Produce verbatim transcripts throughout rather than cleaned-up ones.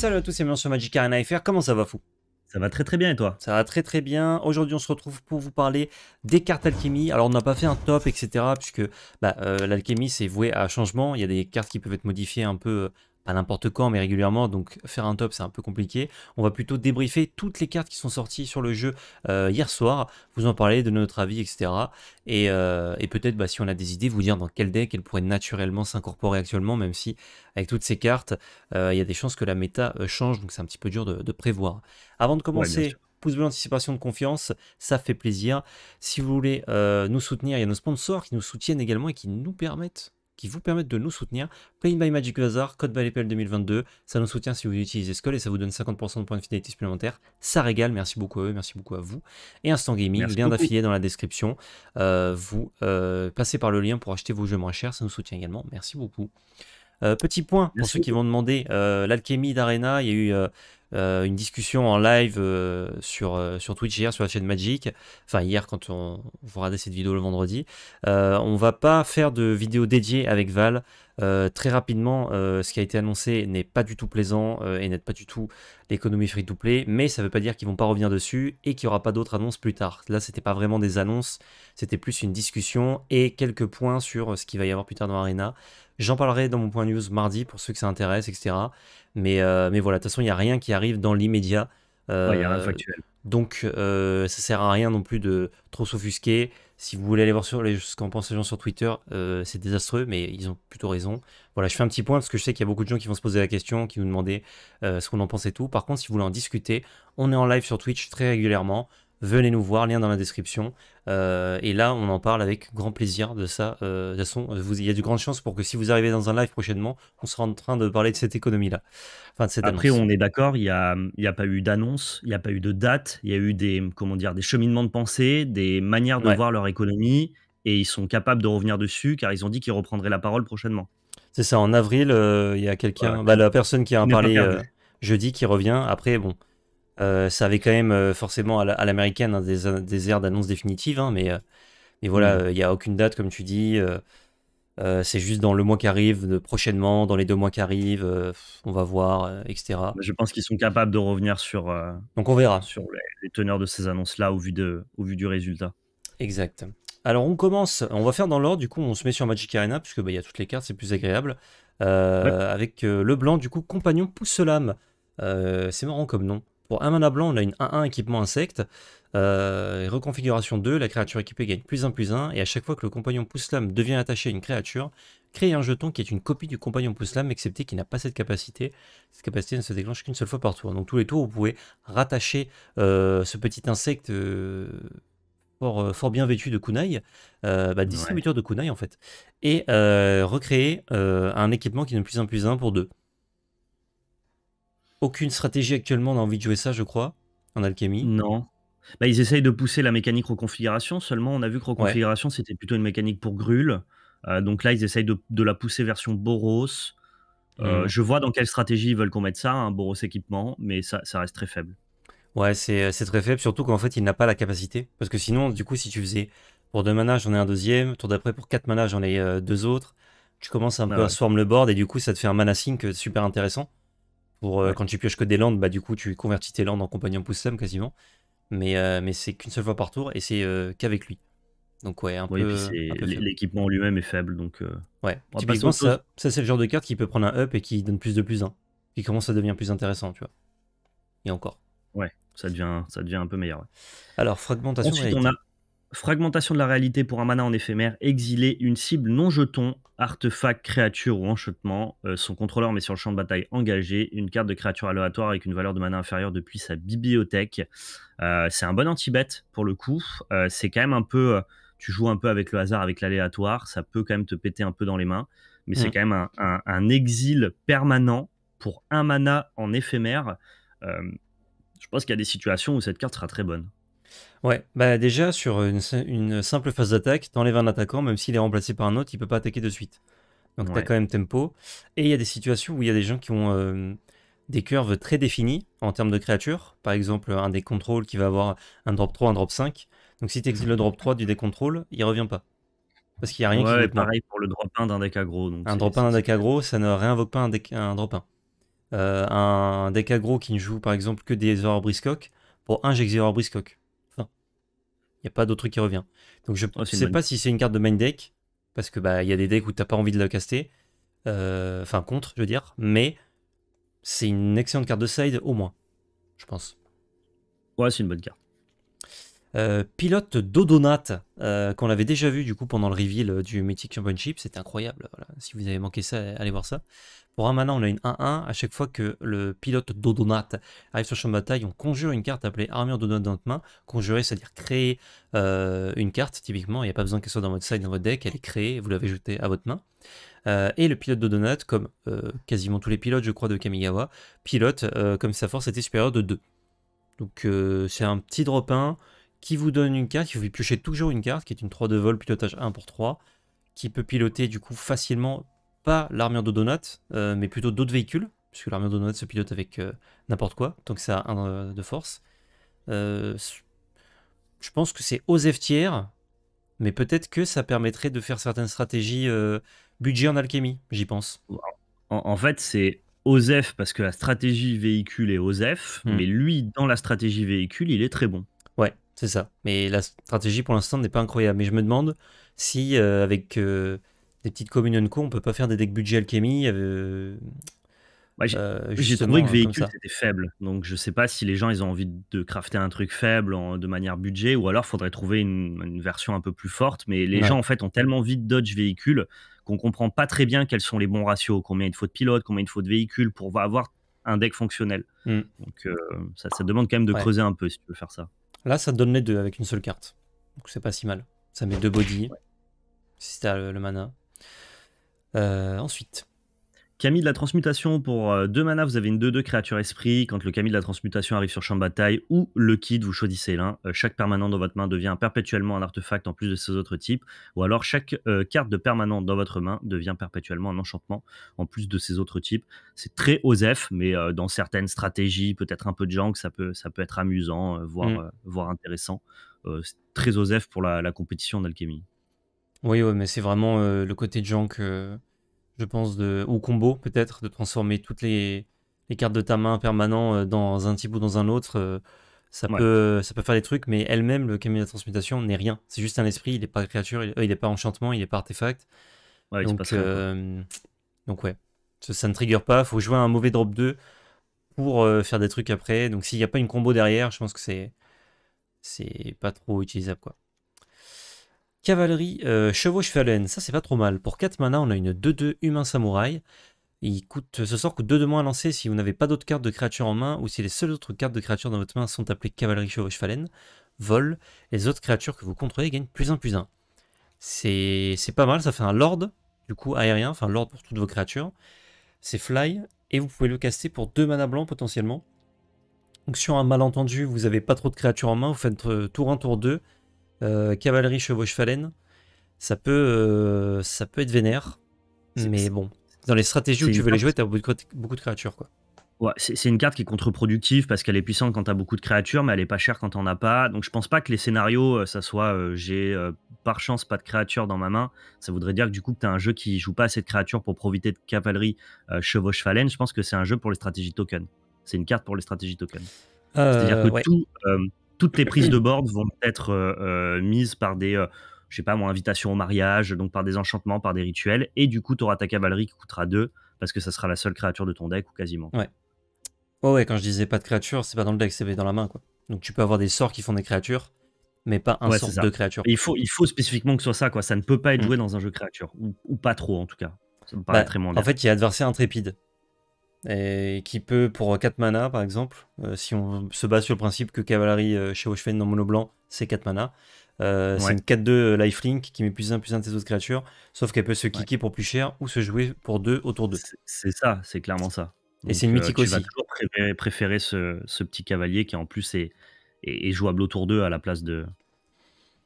Salut à tous et bienvenue sur Magic Arena F R, comment ça va fou? Ça va très très bien et toi? Ça va très très bien. Aujourd'hui on se retrouve pour vous parler des cartes alchimie. Alors on n'a pas fait un top etc puisque bah, euh, l'alchimie c'est voué à changement. Il y a des cartes qui peuvent être modifiées un peu à n'importe quand mais régulièrement, donc faire un top c'est un peu compliqué. On va plutôt débriefer toutes les cartes qui sont sorties sur le jeu euh, hier soir, vous en parler, donner notre avis etc et, euh, et peut-être bah, si on a des idées vous dire dans quel deck elle pourrait naturellement s'incorporer actuellement, même si avec toutes ces cartes il euh, y a des chances que la méta euh, change, donc c'est un petit peu dur de, de prévoir. Avant de commencer, ouais, pouce bleu anticipation de confiance, ça fait plaisir. Si vous voulez euh, nous soutenir, il y a nos sponsors qui nous soutiennent également et qui nous permettent qui vous permettent de nous soutenir. Play-in by Magic Bazar, code V A L et P L deux mille vingt-deux, ça nous soutient si vous utilisez ce code et ça vous donne cinquante pour cent de points de fidélité supplémentaires. Ça régale, merci beaucoup à eux, merci beaucoup à vous. Et Instant Gaming, merci lien d'affilié dans la description. Euh, vous euh, passez par le lien pour acheter vos jeux moins chers, ça nous soutient également, merci beaucoup. Euh, petit point pour merci. Ceux qui vont demander, euh, l'alchimie d'Arena, il y a eu euh, euh, une discussion en live euh, sur, euh, sur Twitch hier, sur la chaîne Magic, enfin hier quand on vous regardez cette vidéo le vendredi. Euh, on va pas faire de vidéo dédiée avec Val, euh, très rapidement euh, ce qui a été annoncé n'est pas du tout plaisant euh, et n'est pas du tout l'économie free to play, mais ça veut pas dire qu'ils vont pas revenir dessus et qu'il y aura pas d'autres annonces plus tard. Là c'était pas vraiment des annonces, c'était plus une discussion et quelques points sur ce qu'il va y avoir plus tard dans Arena. J'en parlerai dans mon point news mardi pour ceux que ça intéresse, et cetera. Mais, euh, mais voilà, de toute façon, il n'y a rien qui arrive dans l'immédiat. Euh, ouais, y a rien factuel. Donc, euh, ça ne sert à rien non plus de trop s'offusquer. Si vous voulez aller voir sur les, ce qu'en pensent les gens sur Twitter, euh, c'est désastreux, mais ils ont plutôt raison. Voilà, je fais un petit point parce que je sais qu'il y a beaucoup de gens qui vont se poser la question, qui nous demandaient euh, ce qu'on en pense et tout. Par contre, si vous voulez en discuter, on est en live sur Twitch très régulièrement. Venez nous voir, lien dans la description. Euh, et là, on en parle avec grand plaisir de ça. Euh, de toute façon, vous, il y a de grandes chances pour que si vous arrivez dans un live prochainement, on sera en train de parler de cette économie-là. Enfin, de cette Après, annonce. On est d'accord, il n'y a, a pas eu d'annonce, il n'y a pas eu de date, il y a eu des, comment dire, des cheminements de pensée, des manières de ouais. voir leur économie, et ils sont capables de revenir dessus, car ils ont dit qu'ils reprendraient la parole prochainement. C'est ça, en avril, euh, il y a quelqu'un, ouais. bah, la personne qui a parlé euh, jeudi qui revient. Après, bon. Euh, ça avait quand même euh, forcément à l'américaine hein, des, des airs d'annonce définitive, hein, mais, euh, mais voilà, il mmh. n'y euh, a aucune date comme tu dis, euh, euh, c'est juste dans le mois qui arrive, de, prochainement, dans les deux mois qui arrivent, euh, on va voir, euh, et cetera. Je pense qu'ils sont capables de revenir sur, euh, Donc on verra. sur les, les teneurs de ces annonces-là au vu de, au vu du résultat. Exact. Alors on commence, on va faire dans l'ordre, du coup on se met sur Magic Arena, puisque bah, y a toutes les cartes, c'est plus agréable, euh, ouais. avec euh, le blanc, du coup compagnon pousse l'âme, euh, c'est marrant comme nom. Pour un mana blanc, on a une un un équipement insecte. Euh, reconfiguration deux, la créature équipée gagne plus un plus un. Et à chaque fois que le compagnon pousse l'âme devient attaché à une créature, crée un jeton qui est une copie du compagnon pousse l'âme, excepté qu'il n'a pas cette capacité. Cette capacité ne se déclenche qu'une seule fois par tour. Donc tous les tours, vous pouvez rattacher euh, ce petit insecte euh, fort, euh, fort bien vêtu de kunai, euh, bah, distributeur ouais. de kunai en fait, et euh, recréer euh, un équipement qui donne plus un plus un pour deux. Aucune stratégie actuellement, on a envie de jouer ça, je crois, en alchimie. Non. Bah, ils essayent de pousser la mécanique reconfiguration, seulement on a vu que reconfiguration, ouais. c'était plutôt une mécanique pour Grul. Euh, donc là, ils essayent de, de la pousser version Boros. Euh, mmh. Je vois dans quelle stratégie ils veulent qu'on mette ça, un hein, Boros équipement, mais ça, ça reste très faible. Ouais, c'est très faible, surtout qu'en fait, il n'a pas la capacité. Parce que sinon, du coup, si tu faisais pour deux manas, j'en ai un deuxième, tour d'après pour quatre manas, j'en ai euh, deux autres, tu commences un ah, peu ouais. à swarm le board et du coup, ça te fait un mana sync super intéressant. Pour, euh, ouais. Quand tu pioches que des landes, bah, du coup, tu convertis tes landes en compagnon pousse-sam quasiment. Mais, euh, mais c'est qu'une seule fois par tour et c'est euh, qu'avec lui. Donc, ouais, un ouais, peu. L'équipement lui-même est faible. Donc, euh... ouais, typiquement, ça, ça c'est le genre de carte qui peut prendre un up et qui donne plus de plus un. Qui commence à devenir plus intéressant, tu vois. Et encore. Ouais, ça devient, ça devient un peu meilleur. Ouais. Alors, fragmentation Ensuite, de la réalité. On a fragmentation de la réalité pour un mana en éphémère, exiler une cible non-jeton. Artefact, créature ou enchantement, euh, son contrôleur met sur le champ de bataille engagé une carte de créature aléatoire avec une valeur de mana inférieure depuis sa bibliothèque. Euh, c'est un bon anti-bête pour le coup. Euh, c'est quand même un peu, euh, tu joues un peu avec le hasard, avec l'aléatoire, ça peut quand même te péter un peu dans les mains, mais mmh. c'est quand même un, un, un exil permanent pour un mana en éphémère. Euh, je pense qu'il y a des situations où cette carte sera très bonne. Ouais, bah déjà sur une, une simple phase d'attaque, t'enlèves un attaquant, même s'il est remplacé par un autre, il peut pas attaquer de suite. Donc ouais. t'as quand même tempo. Et il y a des situations où il y a des gens qui ont euh, des curves très définies en termes de créatures. Par exemple, un deck control qui va avoir un drop trois, un drop cinq. Donc si t'exiles le drop trois du deck control, il revient pas. Parce qu'il n'y a rien ouais, qui... Ouais, pareil pour le drop un d'un deck aggro. Donc un drop un d'un deck aggro, ça ne réinvoque pas un, deck, un drop un. euh, un deck aggro qui ne joue par exemple que des erreurs briscock, pour un j'exe erreur briscock. Enfin, il n'y a pas d'autre truc qui revient. Donc je ne oh, sais pas si c'est une carte de main deck, parce que bah, y a des decks où tu n'as pas envie de la caster, euh, enfin contre, je veux dire, mais c'est une excellente carte de side au moins, je pense. Ouais, c'est une bonne carte. Euh, pilote Dodonat, euh, qu'on l'avait déjà vu du coup pendant le reveal du Mythic Championship, c'était incroyable. Voilà. Si vous avez manqué ça, allez voir ça. Pour un mana, on a une un un. À chaque fois que le pilote Dodonat arrive sur le champ de bataille, on conjure une carte appelée Armure Dodonat dans notre main. Conjurer, c'est-à-dire créer euh, une carte, typiquement. Il n'y a pas besoin qu'elle soit dans votre side, dans votre deck. Elle est créée, vous l'avez jetée à votre main. Euh, et le pilote Dodonat, comme euh, quasiment tous les pilotes, je crois, de Kamigawa, pilote euh, comme sa force était supérieure de deux. Donc euh, c'est un petit drop un. Qui vous donne une carte, qui vous piochez toujours une carte, qui est une trois de vol, pilotage un pour trois, qui peut piloter du coup facilement, pas l'armure de Donut, euh, mais plutôt d'autres véhicules, puisque l'armure de Donut se pilote avec euh, n'importe quoi, tant que ça a un de force. Euh, je pense que c'est aux F T R, mais peut-être que ça permettrait de faire certaines stratégies euh, budget en alchimie, j'y pense. En, en fait, c'est Osef, parce que la stratégie véhicule est Osef, hmm. mais lui, dans la stratégie véhicule, il est très bon. Ouais. C'est ça, mais la stratégie pour l'instant n'est pas incroyable. Mais je me demande si euh, avec euh, des petites communion co, on peut pas faire des decks budget alchimie. Euh, ouais, J'ai euh, trouvé que véhicule c'était faible, donc je sais pas si les gens ils ont envie de crafter un truc faible en, de manière budget, ou alors faudrait trouver une, une version un peu plus forte. Mais les ouais. gens en fait ont tellement vite dodge véhicule qu'on comprend pas très bien quels sont les bons ratios, combien il faut de pilotes, combien il faut de véhicules pour avoir un deck fonctionnel. Mm. Donc euh, ça, ça demande quand même de ouais. creuser un peu si tu veux faire ça. Là, ça te donne les deux avec une seule carte. Donc, c'est pas si mal. Ça met deux body, ouais. si t'as le, le mana. Euh, ensuite. Camille de la transmutation. Pour euh, deux mana, vous avez une deux deux créature esprit. Quand le Camille de la transmutation arrive sur champ de bataille ou le kid, vous choisissez l'un. Euh, chaque permanent dans votre main devient perpétuellement un artefact en plus de ses autres types. Ou alors, chaque euh, carte de permanent dans votre main devient perpétuellement un enchantement en plus de ses autres types. C'est très osef, mais euh, dans certaines stratégies, peut-être un peu de junk, ça peut, ça peut être amusant, euh, voire, mm. euh, voire intéressant. Euh, c'est très osef pour la, la compétition d'alchimie. Oui, ouais, mais c'est vraiment euh, le côté junk... Euh... je pense, de, ou combo peut-être, de transformer toutes les, les cartes de ta main permanent dans un type ou dans un autre, ça, ouais. peut, ça peut faire des trucs, mais elle-même, le Camille de la transmutation n'est rien. C'est juste un esprit, il n'est pas créature, il n'est pas enchantement, il n'est pas artefact. Ouais, donc, pas euh, donc ouais, ça, ça ne trigger pas, il faut jouer un mauvais drop deux pour euh, faire des trucs après. Donc s'il n'y a pas une combo derrière, je pense que c'est c'est pas trop utilisable, quoi. Cavalerie, euh, chevauche Fallen, ça c'est pas trop mal. Pour quatre mana, on a une deux deux humain samouraï. Il coûte, ce sort coûte deux de moins à lancer si vous n'avez pas d'autres cartes de créatures en main ou si les seules autres cartes de créatures dans votre main sont appelées Cavalerie, chevauche Fallen. Vol, les autres créatures que vous contrôlez gagnent plus un plus un. C'est pas mal, ça fait un lord, du coup aérien, enfin lord pour toutes vos créatures. C'est fly et vous pouvez le caster pour deux mana blancs potentiellement. Donc sur un malentendu, vous n'avez pas trop de créatures en main, vous faites euh, tour un, tour deux. Euh, cavalerie, chevauche, phalène, ça peut, euh, ça peut être vénère, mais bon, dans les stratégies où tu veux les jouer, t'as beaucoup, beaucoup de créatures, quoi. Ouais, c'est une carte qui est contre-productive parce qu'elle est puissante quand t'as beaucoup de créatures, mais elle est pas chère quand t'en as pas. Donc je pense pas que les scénarios, ça soit euh, j'ai euh, par chance pas de créatures dans ma main. Ça voudrait dire que du coup que t'as un jeu qui joue pas assez de créatures pour profiter de cavalerie, euh, chevauche, phalène. Je pense que c'est un jeu pour les stratégies token. C'est une carte pour les stratégies token. Euh, C'est-à-dire que ouais. tout. Euh, Toutes les prises de board vont être euh, euh, mises par des, euh, je sais pas, mon invitation au mariage, donc par des enchantements, par des rituels. Et du coup, tu auras ta cavalerie qui coûtera deux, parce que ça sera la seule créature de ton deck, ou quasiment. Ouais. Oh ouais, quand je disais pas de créature, c'est pas dans le deck, c'est dans la main, quoi. Donc tu peux avoir des sorts qui font des créatures, mais pas un ouais, sort de créature. Et il, faut, il faut spécifiquement que ce soit ça, quoi. Ça ne peut pas être mmh. joué dans un jeu créature, ou, ou pas trop en tout cas. Ça me paraît bah, très mondain. En fait, il y a adversaire intrépide. Et qui peut, pour quatre mana par exemple, euh, si on se base sur le principe que Cavalerie euh, chez Oshfen dans mono blanc, c'est quatre mana, euh, ouais. c'est une quatre deux euh, lifelink qui met plus un plus un de ses autres créatures, sauf qu'elle peut se kicker ouais. pour plus cher ou se jouer pour deux autour d'eux. C'est ça, c'est clairement ça. Donc, et c'est une mythique euh, aussi. Tu vas toujours préférer, préférer ce, ce petit cavalier qui en plus est, est, est jouable autour d'eux à la place de,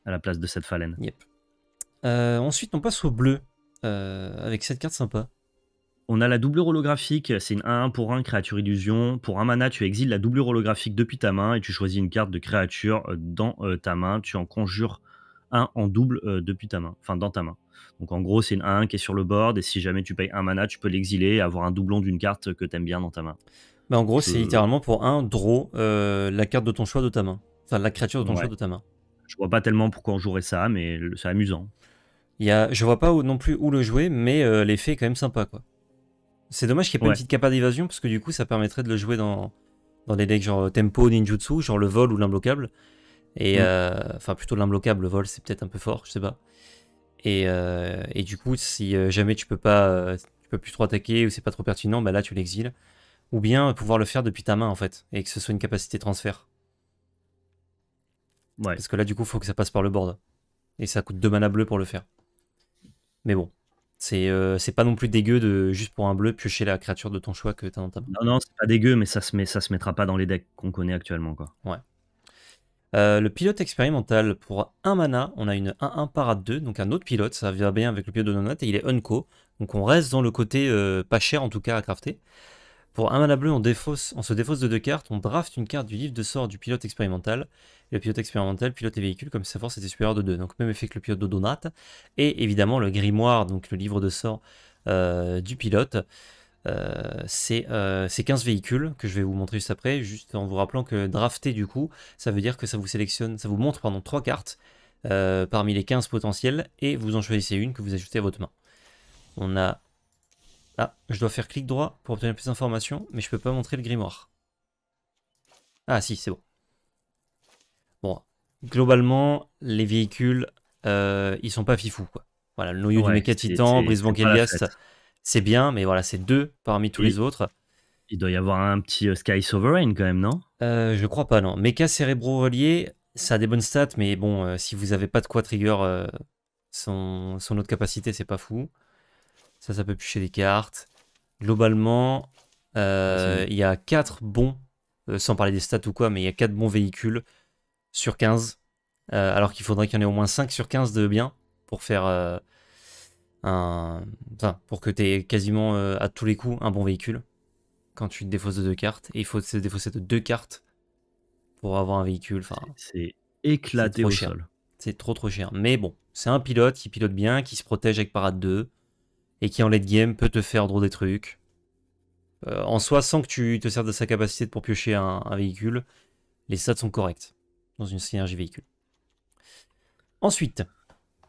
à la place de cette phalène. Yep. Euh, ensuite, on passe au bleu euh, avec cette carte sympa. On a la doublure holographique, c'est une un un pour un, créature illusion. Pour un mana, tu exiles la doublure holographique depuis ta main et tu choisis une carte de créature dans ta main. Tu en conjures un en double euh, depuis ta main, enfin dans ta main. Donc en gros, c'est une un un qui est sur le board, et si jamais tu payes un mana, tu peux l'exiler et avoir un doublon d'une carte que tu aimes bien dans ta main. Bah en gros, c'est euh... littéralement pour un draw euh, la carte de ton choix de ta main. Enfin, la créature de ton ouais. choix de ta main. Je vois pas tellement pourquoi on jouerait ça, mais c'est amusant. Il y a... Je vois pas où, non plus où le jouer, mais euh, l'effet est quand même sympa, quoi. C'est dommage qu'il n'y ait pas ouais. une petite capa d'évasion, parce que du coup, ça permettrait de le jouer dans, dans des decks genre tempo, ninjutsu, genre le vol ou l'imbloquable. Et ouais. euh... Enfin, plutôt l'imbloquable, le vol, c'est peut-être un peu fort, je sais pas. Et, euh... et du coup, si jamais tu peux pas, tu peux plus trop attaquer ou c'est pas trop pertinent, bah là, tu l'exiles. Ou bien pouvoir le faire depuis ta main, en fait, et que ce soit une capacité transfert. Ouais. Parce que là, du coup, il faut que ça passe par le board. Et ça coûte deux mana bleus pour le faire. Mais bon, c'est euh, pas non plus dégueu de juste pour un bleu piocher la créature de ton choix que t'as dans ta main. Non, non, c'est pas dégueu, mais ça se, met, ça se mettra pas dans les decks qu'on connaît actuellement, quoi. Ouais. Euh, le pilote expérimental, pour un mana, on a une un un parade deux, donc un autre pilote, ça vient bien avec le pilote de Nonat, et il est unco. Donc on reste dans le côté euh, pas cher, en tout cas, à crafter. Pour un mana bleu, on, défausse, on se défausse de deux cartes, on draft une carte du livre de sort du pilote expérimental. Et le pilote expérimental pilote les véhicules comme si sa force était supérieure de deux. Donc même effet que le pilote de Donat. Et évidemment le grimoire, donc le livre de sort euh, du pilote. Euh, C'est euh, quinze véhicules que je vais vous montrer juste après. Juste en vous rappelant que drafter du coup, ça veut dire que ça vous sélectionne, ça vous montre pardon, trois cartes euh, parmi les quinze potentielles. Et vous en choisissez une que vous ajoutez à votre main. On a... Ah, je dois faire clic droit pour obtenir plus d'informations, mais je peux pas montrer le grimoire. Ah si, c'est bon. Bon, globalement, les véhicules, euh, ils sont pas fifous, quoi. Voilà, le noyau ouais, du Mecha Titan, Brise Banquelias, c'est bien, mais voilà, c'est deux parmi tous et les autres. Il doit y avoir un petit euh, Sky Sovereign quand même, non euh, Je crois pas, non. Mecha Cérébro Relié, ça a des bonnes stats, mais bon, euh, si vous avez pas de quoi trigger euh, son, son autre capacité, c'est pas fou. Ça, ça peut piocher des cartes. Globalement, euh, il y a quatre bons, euh, sans parler des stats ou quoi, mais il y a quatre bons véhicules sur quinze. Euh, alors qu'il faudrait qu'il y en ait au moins cinq sur quinze de bien pour faire euh, un. Enfin, pour que tu aies quasiment euh, à tous les coups un bon véhicule quand tu te défausses de deux cartes. Et il faut se défausser de deux cartes pour avoir un véhicule. Enfin, c'est éclaté au sol. C'est trop trop cher. Mais bon, c'est un pilote qui pilote bien, qui se protège avec parade deux. Et qui en late game peut te faire draw des trucs. Euh, en soi, sans que tu te serves de sa capacité pour piocher un, un véhicule, les stats sont corrects dans une synergie véhicule. Ensuite,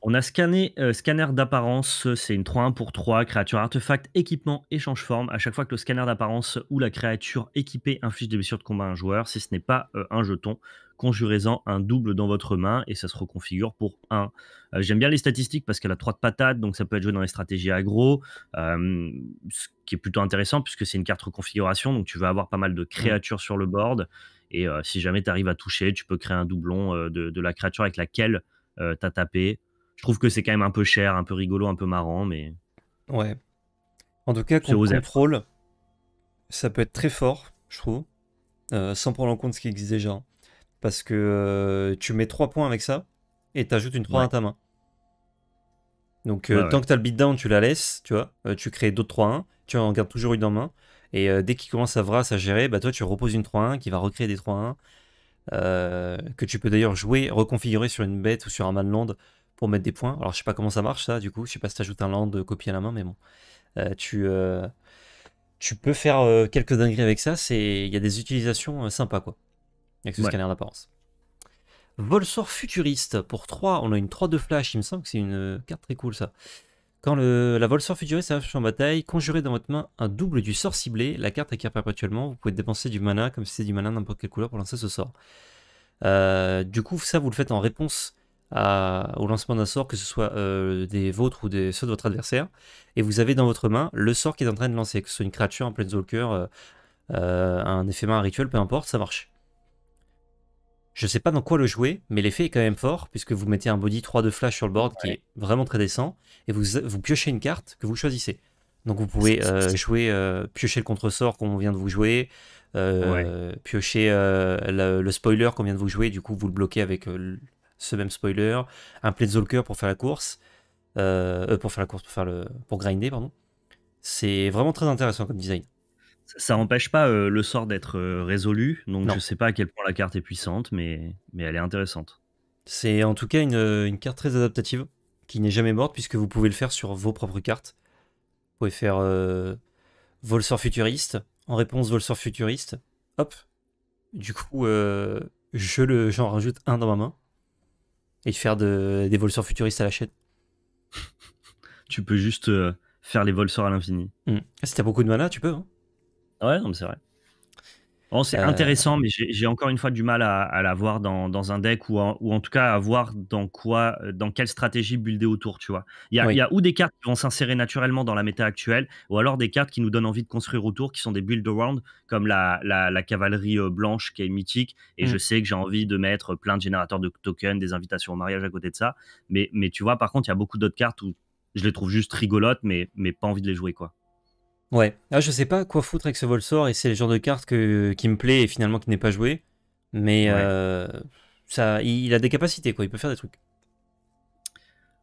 on a scanné, euh, scanner d'apparence, c'est une trois un pour trois, créature, artefact, équipement et change forme. À chaque fois que le scanner d'apparence ou la créature équipée inflige des blessures de combat à un joueur, si ce n'est pas euh, un jeton, conjurez-en un double dans votre main et ça se reconfigure pour un. Euh, J'aime bien les statistiques parce qu'elle a trois de patate, donc ça peut être joué dans les stratégies aggro, euh, ce qui est plutôt intéressant puisque c'est une carte reconfiguration, donc tu vas avoir pas mal de créatures sur le board et euh, si jamais tu arrives à toucher, tu peux créer un doublon euh, de, de la créature avec laquelle euh, tu as tapé. Je trouve que c'est quand même un peu cher, un peu rigolo, un peu marrant, mais... Ouais. En tout cas, contrôle, ça peut être très fort, je trouve, euh, sans prendre en compte ce qui existe déjà. Parce que euh, tu mets trois points avec ça, et t'ajoutes une trois ouais. à ta main. Donc, euh, ah ouais. tant que t'as le beatdown, tu la laisses, tu vois, euh, tu crées d'autres trois un, tu en gardes toujours une en main, et euh, dès qu'il commence à vras, à gérer, bah toi, tu reposes une trois un qui va recréer des trois un, euh, que tu peux d'ailleurs jouer, reconfigurer sur une bête ou sur un manland, pour mettre des points. Alors je sais pas comment ça marche ça du coup, je sais pas si t'ajoutes un land copie à la main, mais bon, euh, tu, euh, tu peux faire euh, quelques dingueries avec ça, il y a des utilisations euh, sympas quoi, avec ce ouais. scanner d'apparence. Volsor Futuriste, pour trois, on a une trois deux flash, il me semble que c'est une euh, carte très cool ça. Quand le, la Volsor Futuriste arrive en bataille, conjurez dans votre main un double du sort ciblé, la carte acquiert perpétuellement, vous pouvez dépenser du mana comme si c'était du mana n'importe quelle couleur pour lancer ce sort. Euh, du coup ça vous le faites en réponse À, au lancement d'un sort, que ce soit euh, des vôtres ou des, ceux de votre adversaire, et vous avez dans votre main le sort qui est en train de lancer, que ce soit une créature, un planeswalker, euh, euh, un éphémère, un rituel, peu importe, ça marche. Je sais pas dans quoi le jouer, mais l'effet est quand même fort, puisque vous mettez un body trois de flash sur le board qui ouais. est vraiment très décent, et vous, vous piochez une carte que vous choisissez. Donc vous pouvez euh, jouer, euh, piocher le contre-sort qu'on vient de vous jouer, euh, ouais. piocher euh, le, le spoiler qu'on vient de vous jouer, du coup vous le bloquez avec... Euh, ce même spoiler, un planeswalker pour faire la course, euh, euh, pour faire la course, pour faire le, pour grinder pardon. C'est vraiment très intéressant comme design. Ça n'empêche pas euh, le sort d'être euh, résolu, donc non. je sais pas à quel point la carte est puissante, mais mais elle est intéressante. C'est en tout cas une, une carte très adaptative, qui n'est jamais morte, puisque vous pouvez le faire sur vos propres cartes. Vous pouvez faire euh, Volsor Futuriste, en réponse Volsor Futuriste, hop. Du coup, euh, je le, j'en rajoute un dans ma main, et faire de, des Volsor Futuristes à la chaîne. Tu peux juste euh, faire les Volsor à l'infini. Mmh. Si t'as beaucoup de mana, tu peux. Hein. Ouais, non mais c'est vrai. Bon, c'est euh... intéressant, mais j'ai encore une fois du mal à, à la voir dans, dans un deck ou en, ou en tout cas à voir dans quoi, dans quelle stratégie builder autour, tu vois. Il y a, oui. y a ou des cartes qui vont s'insérer naturellement dans la méta actuelle, ou alors des cartes qui nous donnent envie de construire autour, qui sont des build around, comme la, la, la cavalerie blanche qui est mythique, et mmh. je sais que j'ai envie de mettre plein de générateurs de tokens, des invitations au mariage à côté de ça, mais, mais tu vois, par contre, il y a beaucoup d'autres cartes où je les trouve juste rigolotes, mais, mais pas envie de les jouer, quoi. Ouais, ah, je sais pas quoi foutre avec ce Volsor, et c'est le genre de carte que, qui me plaît et finalement qui n'est pas joué. Mais ouais. euh, ça, il, il a des capacités, quoi. Il peut faire des trucs.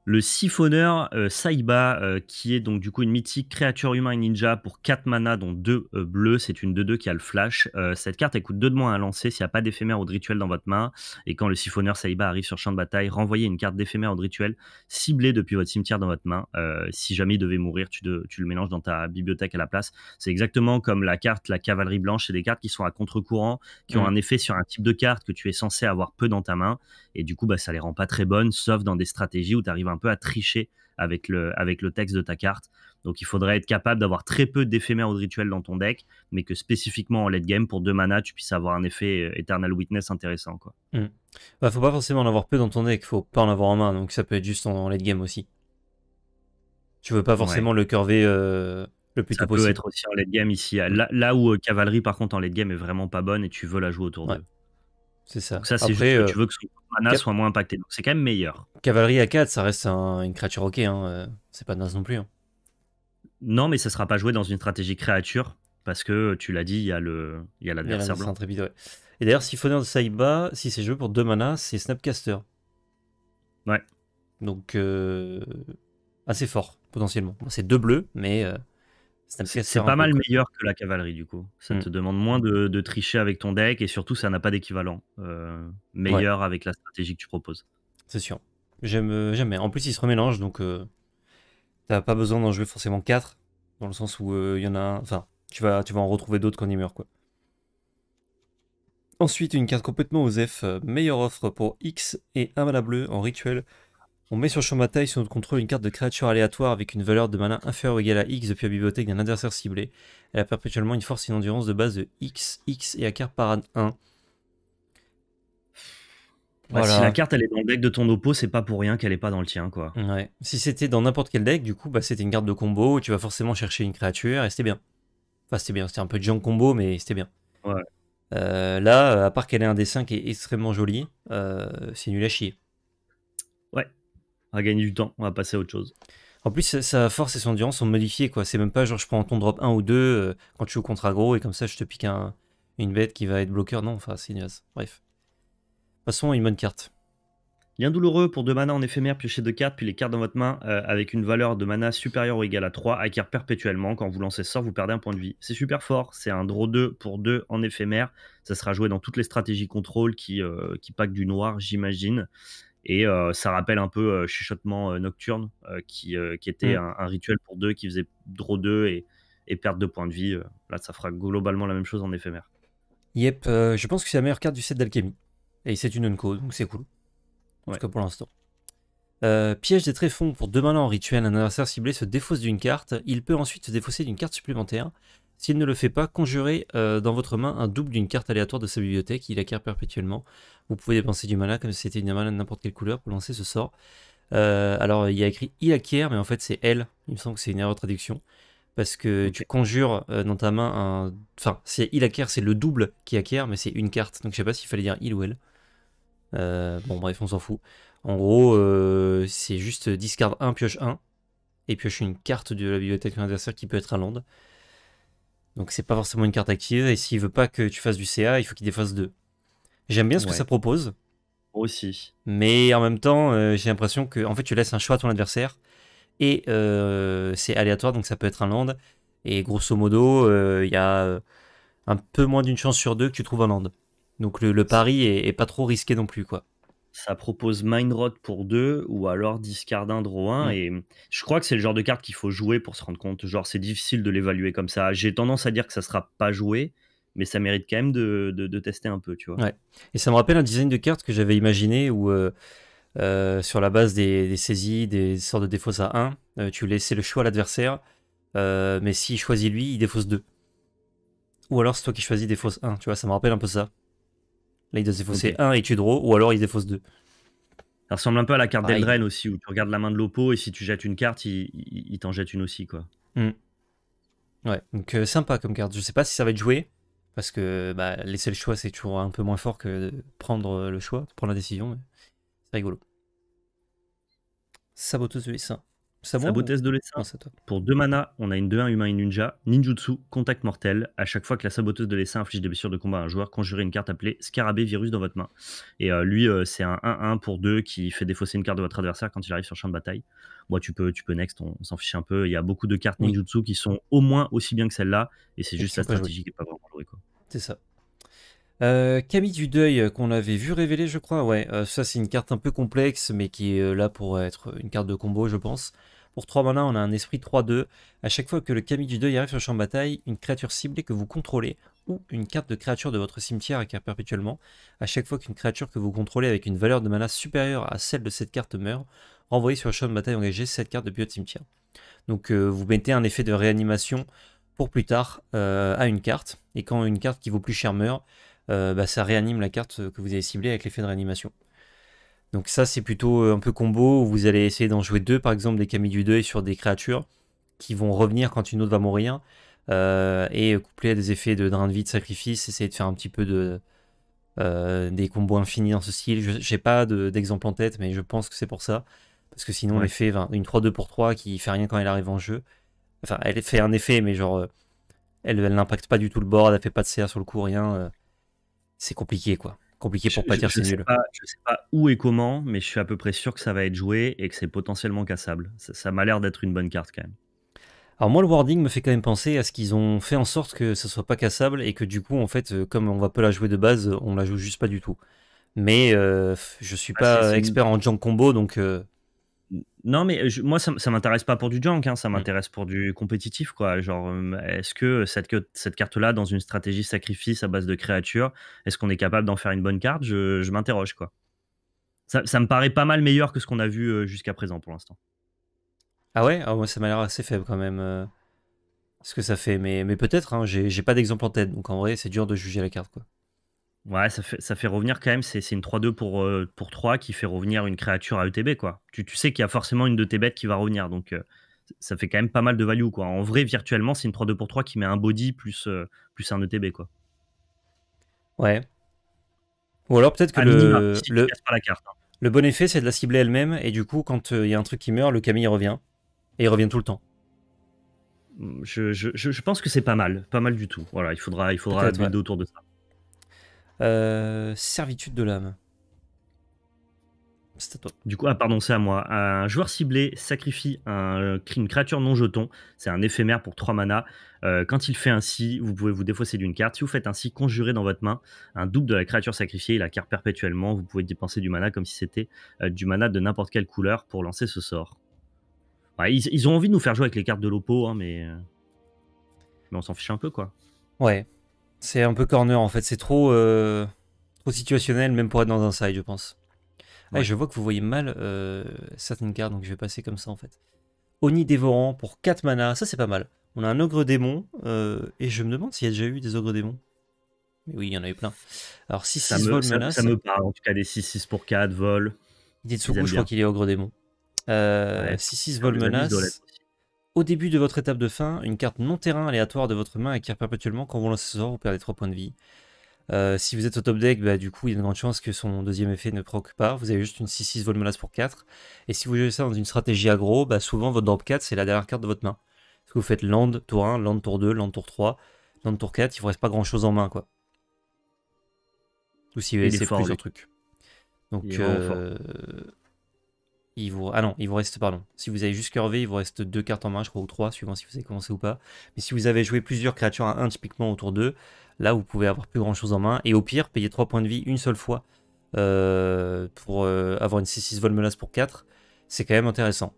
Le siphonneur euh, Saiba, euh, qui est donc du coup une mythique créature humain et ninja pour quatre mana, dont deux euh, bleus. C'est une deux deux qui a le flash. Euh, cette carte, elle coûte deux de moins à lancer s'il n'y a pas d'éphémère ou de rituel dans votre main. Et quand le siphonneur Saiba arrive sur champ de bataille, renvoyez une carte d'éphémère ou de rituel ciblée depuis votre cimetière dans votre main. Euh, si jamais il devait mourir, tu, de, tu le mélanges dans ta bibliothèque à la place. C'est exactement comme la carte, la cavalerie blanche. C'est des cartes qui sont à contre-courant, qui mmh. ont un effet sur un type de carte que tu es censé avoir peu dans ta main. Et du coup, bah, ça les rend pas très bonnes, sauf dans des stratégies où tu arrives un peu à tricher avec le, avec le texte de ta carte. Donc il faudrait être capable d'avoir très peu d'éphémères ou de rituels dans ton deck, mais que spécifiquement en late game, pour deux mana, tu puisses avoir un effet Eternal Witness intéressant, quoi. Mmh. Bah, faut pas forcément en avoir peu dans ton deck, faut pas en avoir en main, donc ça peut être juste en, en late game aussi. Tu veux pas forcément ouais. le curver euh, le plus tôt possible. Ça peut être aussi en late game ici. Là, là où euh, Cavalerie, par contre, en late game est vraiment pas bonne et tu veux la jouer autour ouais. d'eux. C'est ça. Donc ça, c'est juste que tu veux que son mana soit moins impacté. Donc c'est quand même meilleur. Cavalerie à quatre, ça reste un, une créature ok. Hein. C'est pas naze non plus. Hein. Non, mais ça sera pas joué dans une stratégie créature. Parce que tu l'as dit, il y a l'adversaire blanc. Intrépide, ouais. Et d'ailleurs, Siphonneur de Saiba, si c'est joué pour deux mana, c'est Snapcaster. Ouais. Donc euh, assez fort, potentiellement. C'est deux bleus, mais. Euh... C'est pas mal meilleur que la cavalerie, du coup. Ça mmh. te demande moins de, de tricher avec ton deck, et surtout, ça n'a pas d'équivalent euh, meilleur ouais. avec la stratégie que tu proposes. C'est sûr. J'aime jamais. En plus, ils se remélangent, donc euh, t'as pas besoin d'en jouer forcément quatre, dans le sens où il euh, y en a un... Enfin, tu vas, tu vas en retrouver d'autres quand ils meurent, quoi. Ensuite, une carte complètement osef. Euh, meilleure offre pour X et un mana bleu en rituel. On met sur champ de bataille sous notre contrôle une carte de créature aléatoire avec une valeur de mana inférieure ou égale à X depuis la bibliothèque d'un adversaire ciblé. Elle a perpétuellement une force et une endurance de base de X, X et Akar Parade un. Voilà. Bah, si la carte elle est dans le deck de ton oppo, c'est pas pour rien qu'elle est pas dans le tien, quoi. Ouais. Si c'était dans n'importe quel deck, du coup, bah, c'était une carte de combo, tu vas forcément chercher une créature et c'était bien. Enfin, c'était bien, c'était un peu de junk combo, mais c'était bien. Ouais. Euh, là, à part qu'elle ait un dessin qui est extrêmement joli, euh, c'est nul à chier. Ouais. On va gagner du temps, on va passer à autre chose. En plus, sa force et son endurance sont modifiées, quoi. C'est même pas genre je prends ton drop un ou deux euh, quand tu joues contre aggro et comme ça je te pique un, une bête qui va être bloqueur. Non, enfin, c'est naze. Bref. Passons à une bonne carte. Lien douloureux pour deux mana en éphémère, piochez deux cartes, puis les cartes dans votre main euh, avec une valeur de mana supérieure ou égale à trois, acquièrent perpétuellement. Quand vous lancez ce sort, vous perdez un point de vie. C'est super fort, c'est un draw deux pour deux en éphémère. Ça sera joué dans toutes les stratégies contrôle qui, euh, qui packent du noir, j'imagine. Et euh, ça rappelle un peu euh, chuchotement euh, nocturne, euh, qui, euh, qui était mmh. un, un rituel pour deux, qui faisait draw deux et, et perte de points de vie. Euh, là, ça fera globalement la même chose en éphémère. Yep, euh, je pense que c'est la meilleure carte du set d'alchimie. Et c'est une unco, donc c'est cool. En ouais. tout cas pour l'instant. Euh, piège des tréfonds pour deux mana en rituel. Un adversaire ciblé se défausse d'une carte. Il peut ensuite se défausser d'une carte supplémentaire. S'il ne le fait pas, conjurez euh, dans votre main un double d'une carte aléatoire de sa bibliothèque. Il acquiert perpétuellement. Vous pouvez dépenser du mana comme si c'était une mana de n'importe quelle couleur pour lancer ce sort. Euh, alors, il y a écrit « il acquiert », mais en fait, c'est « elle ». Il me semble que c'est une erreur de traduction. Parce que okay. tu conjures euh, dans ta main un... Enfin, c'est « il acquiert », c'est le double qui acquiert, mais c'est une carte. Donc, je sais pas s'il fallait dire « il » ou « elle euh, ». Bon, bref, on s'en fout. En gros, euh, c'est juste « discard un, pioche un ». Et pioche une carte de la bibliothèque d'un adversaire qui peut être un land. Donc c'est pas forcément une carte active, et s'il veut pas que tu fasses du C A, il faut qu'il défasse deux. J'aime bien ce ouais. que ça propose. Moi aussi. Mais en même temps, euh, j'ai l'impression que en fait, tu laisses un choix à ton adversaire, et euh, c'est aléatoire, donc ça peut être un land. Et grosso modo, il euh, y a un peu moins d'une chance sur deux que tu trouves un land. Donc le, le pari est, est pas trop risqué non plus, quoi. ça propose Mind Rot pour deux ou alors Discardin draw un. Mmh. Et je crois que c'est le genre de carte qu'il faut jouer pour se rendre compte. Genre, c'est difficile de l'évaluer comme ça. J'ai tendance à dire que ça sera pas joué, mais ça mérite quand même de, de, de tester un peu, tu vois. Ouais. Et ça me rappelle un design de carte que j'avais imaginé où, euh, euh, sur la base des, des saisies, des sortes de défausses à un, euh, tu laissais le choix à l'adversaire, euh, mais s'il choisit lui, il défausse deux. Ou alors c'est toi qui choisis défausse un, tu vois, ça me rappelle un peu ça. Là, il doit se défausser un okay. et tu draws, ou alors il se défausse deux. Ça ressemble un peu à la carte d'Eldraine aussi, où tu regardes la main de l'oppo et si tu jettes une carte, il, il, il t'en jette une aussi, quoi. Mm. Ouais, donc euh, sympa comme carte. Je sais pas si ça va être joué, parce que bah, laisser le choix, c'est toujours un peu moins fort que prendre le choix, prendre la décision. C'est rigolo. Saboteuse de dessin. Bon saboteuse ou... de dessin. Non, pour deux mana, on a une deux un humain et ninja, ninjutsu, contact mortel. À chaque fois que la saboteuse de dessin inflige des blessures de combat à un joueur, conjurez une carte appelée Scarabée Virus dans votre main. Et euh, lui, euh, c'est un un un pour deux qui fait défausser une carte de votre adversaire quand il arrive sur le champ de bataille. Moi, bon, tu peux, tu peux next, on, on s'en fiche un peu. Il y a beaucoup de cartes ninjutsu oui. qui sont au moins aussi bien que celle-là, et c'est juste la stratégie qui n'est pas vraiment jouée, quoi. C'est ça. Euh, Camille du Deuil, qu'on avait vu révéler, je crois. Ouais, euh, ça c'est une carte un peu complexe, mais qui est euh, là pour être une carte de combo, je pense. Pour trois mana, on a un esprit trois deux. À chaque fois que le Camille du Deuil arrive sur le champ de bataille, une créature ciblée que vous contrôlez ou une carte de créature de votre cimetière acquiert perpétuellement. À chaque fois qu'une créature que vous contrôlez avec une valeur de mana supérieure à celle de cette carte meurt, renvoyez sur le champ de bataille engagé cette carte depuis votre cimetière. Donc euh, vous mettez un effet de réanimation pour plus tard euh, à une carte, et quand une carte qui vaut plus cher meurt, Euh, bah, ça réanime la carte que vous avez ciblée avec l'effet de réanimation. Donc ça c'est plutôt un peu combo, où vous allez essayer d'en jouer deux, par exemple des Camille du Deuil sur des créatures qui vont revenir quand une autre va mourir, euh, et couplé à des effets de drain de vie, de sacrifice, essayer de faire un petit peu de euh, des combos infinis dans ce style. Je n'ai pas d'exemple de, en tête, mais je pense que c'est pour ça, parce que sinon ouais. l'effet, enfin, une trois deux pour trois qui fait rien quand elle arrive en jeu, enfin elle fait un effet mais genre elle, elle n'impacte pas du tout le board, elle fait pas de C A sur le coup, rien. euh, C'est compliqué, quoi. Compliqué pour pas dire c'est nul. Je sais pas où et comment, mais je suis à peu près sûr que ça va être joué et que c'est potentiellement cassable. Ça, ça m'a l'air d'être une bonne carte quand même. Alors moi, le wording me fait quand même penser à ce qu'ils ont fait en sorte que ça soit pas cassable et que du coup, en fait, comme on va pas la jouer de base, on la joue juste pas du tout. Mais euh, je suis ah, pas expert une... en junk combo, donc... Euh... Non, mais je, moi, ça, ça m'intéresse pas pour du junk, hein, ça m'intéresse pour du compétitif, quoi. Genre, est-ce que cette, cette carte-là, dans une stratégie sacrifice à base de créatures, est-ce qu'on est capable d'en faire une bonne carte? Je, je m'interroge, quoi. Ça, ça me paraît pas mal meilleur que ce qu'on a vu jusqu'à présent, pour l'instant. Ah ouais? Ah ouais, ça m'a l'air assez faible, quand même, euh, ce que ça fait. Mais, mais peut-être, hein, j'ai pas d'exemple en tête, donc en vrai, c'est dur de juger la carte, quoi. Ouais, ça fait, ça fait revenir quand même, c'est une trois deux pour, euh, pour trois qui fait revenir une créature à E T B, quoi. Tu, tu sais qu'il y a forcément une de tes bêtes qui va revenir, donc euh, ça fait quand même pas mal de value, quoi. En vrai, virtuellement, c'est une trois deux pour trois qui met un body plus, euh, plus un E T B, quoi. Ouais. Ou alors peut-être que à le, minima, si le, pas la carte, hein. Le bon effet, c'est de la cibler elle-même, et du coup, quand il euh, y a un truc qui meurt, le Camille revient, et il revient tout le temps. Je, je, je, je pense que c'est pas mal, pas mal du tout. Voilà, il faudra, il faudra builder ouais. autour de ça. Euh, servitude de l'âme. C'est à toi. Du coup, ah pardon, c'est à moi. Un joueur ciblé sacrifie un, une créature non jeton. C'est un éphémère pour trois mana. Euh, quand il fait ainsi, vous pouvez vous défausser d'une carte. Si vous faites ainsi, conjurez dans votre main un double de la créature sacrifiée et la carte perpétuellement. Vous pouvez dépenser du mana comme si c'était euh, du mana de n'importe quelle couleur pour lancer ce sort. Ouais, ils, ils ont envie de nous faire jouer avec les cartes de l'oppo, hein, mais... mais on s'en fiche un peu, quoi. Ouais. C'est un peu corner en fait, c'est trop, euh, trop situationnel, même pour être dans un side, je pense. Ouais. Ah, je vois que vous voyez mal euh, certaines cartes, donc je vais passer comme ça en fait. Oni dévorant pour quatre mana, ça c'est pas mal. On a un ogre démon, euh, et je me demande s'il y a déjà eu des ogres démons. Mais oui, il y en a eu plein. Alors six six vol mana. Ça me parle, en tout cas des six six pour quatre, vol. Idetsugu, je crois qu'il est ogre démon. Euh, ouais, six six vol menace. Au début de votre étape de fin, une carte non-terrain aléatoire de votre main acquiert perpétuellement quand vous lancez ce sort, vous perdez trois points de vie. Euh, si vous êtes au top deck, bah, du coup, il y a une grande chance que son deuxième effet ne proc pas. Vous avez juste une six six vol menace pour quatre. Et si vous jouez ça dans une stratégie aggro, bah, souvent votre drop quatre, c'est la dernière carte de votre main. Parce que vous faites land tour un, land tour deux, land tour trois, land tour quatre, il vous reste pas grand-chose en main, quoi. Ou si vous laissez plusieurs lui. trucs. Donc... Il euh... Il vous... Ah non, il vous reste, pardon, si vous avez juste curvé, il vous reste deux cartes en main, je crois, ou trois, suivant si vous avez commencé ou pas. Mais si vous avez joué plusieurs créatures à un, typiquement autour d'eux, là, vous pouvez avoir plus grand chose en main. Et au pire, payer trois points de vie une seule fois euh, pour euh, avoir une six six vol menace pour quatre, c'est quand même intéressant.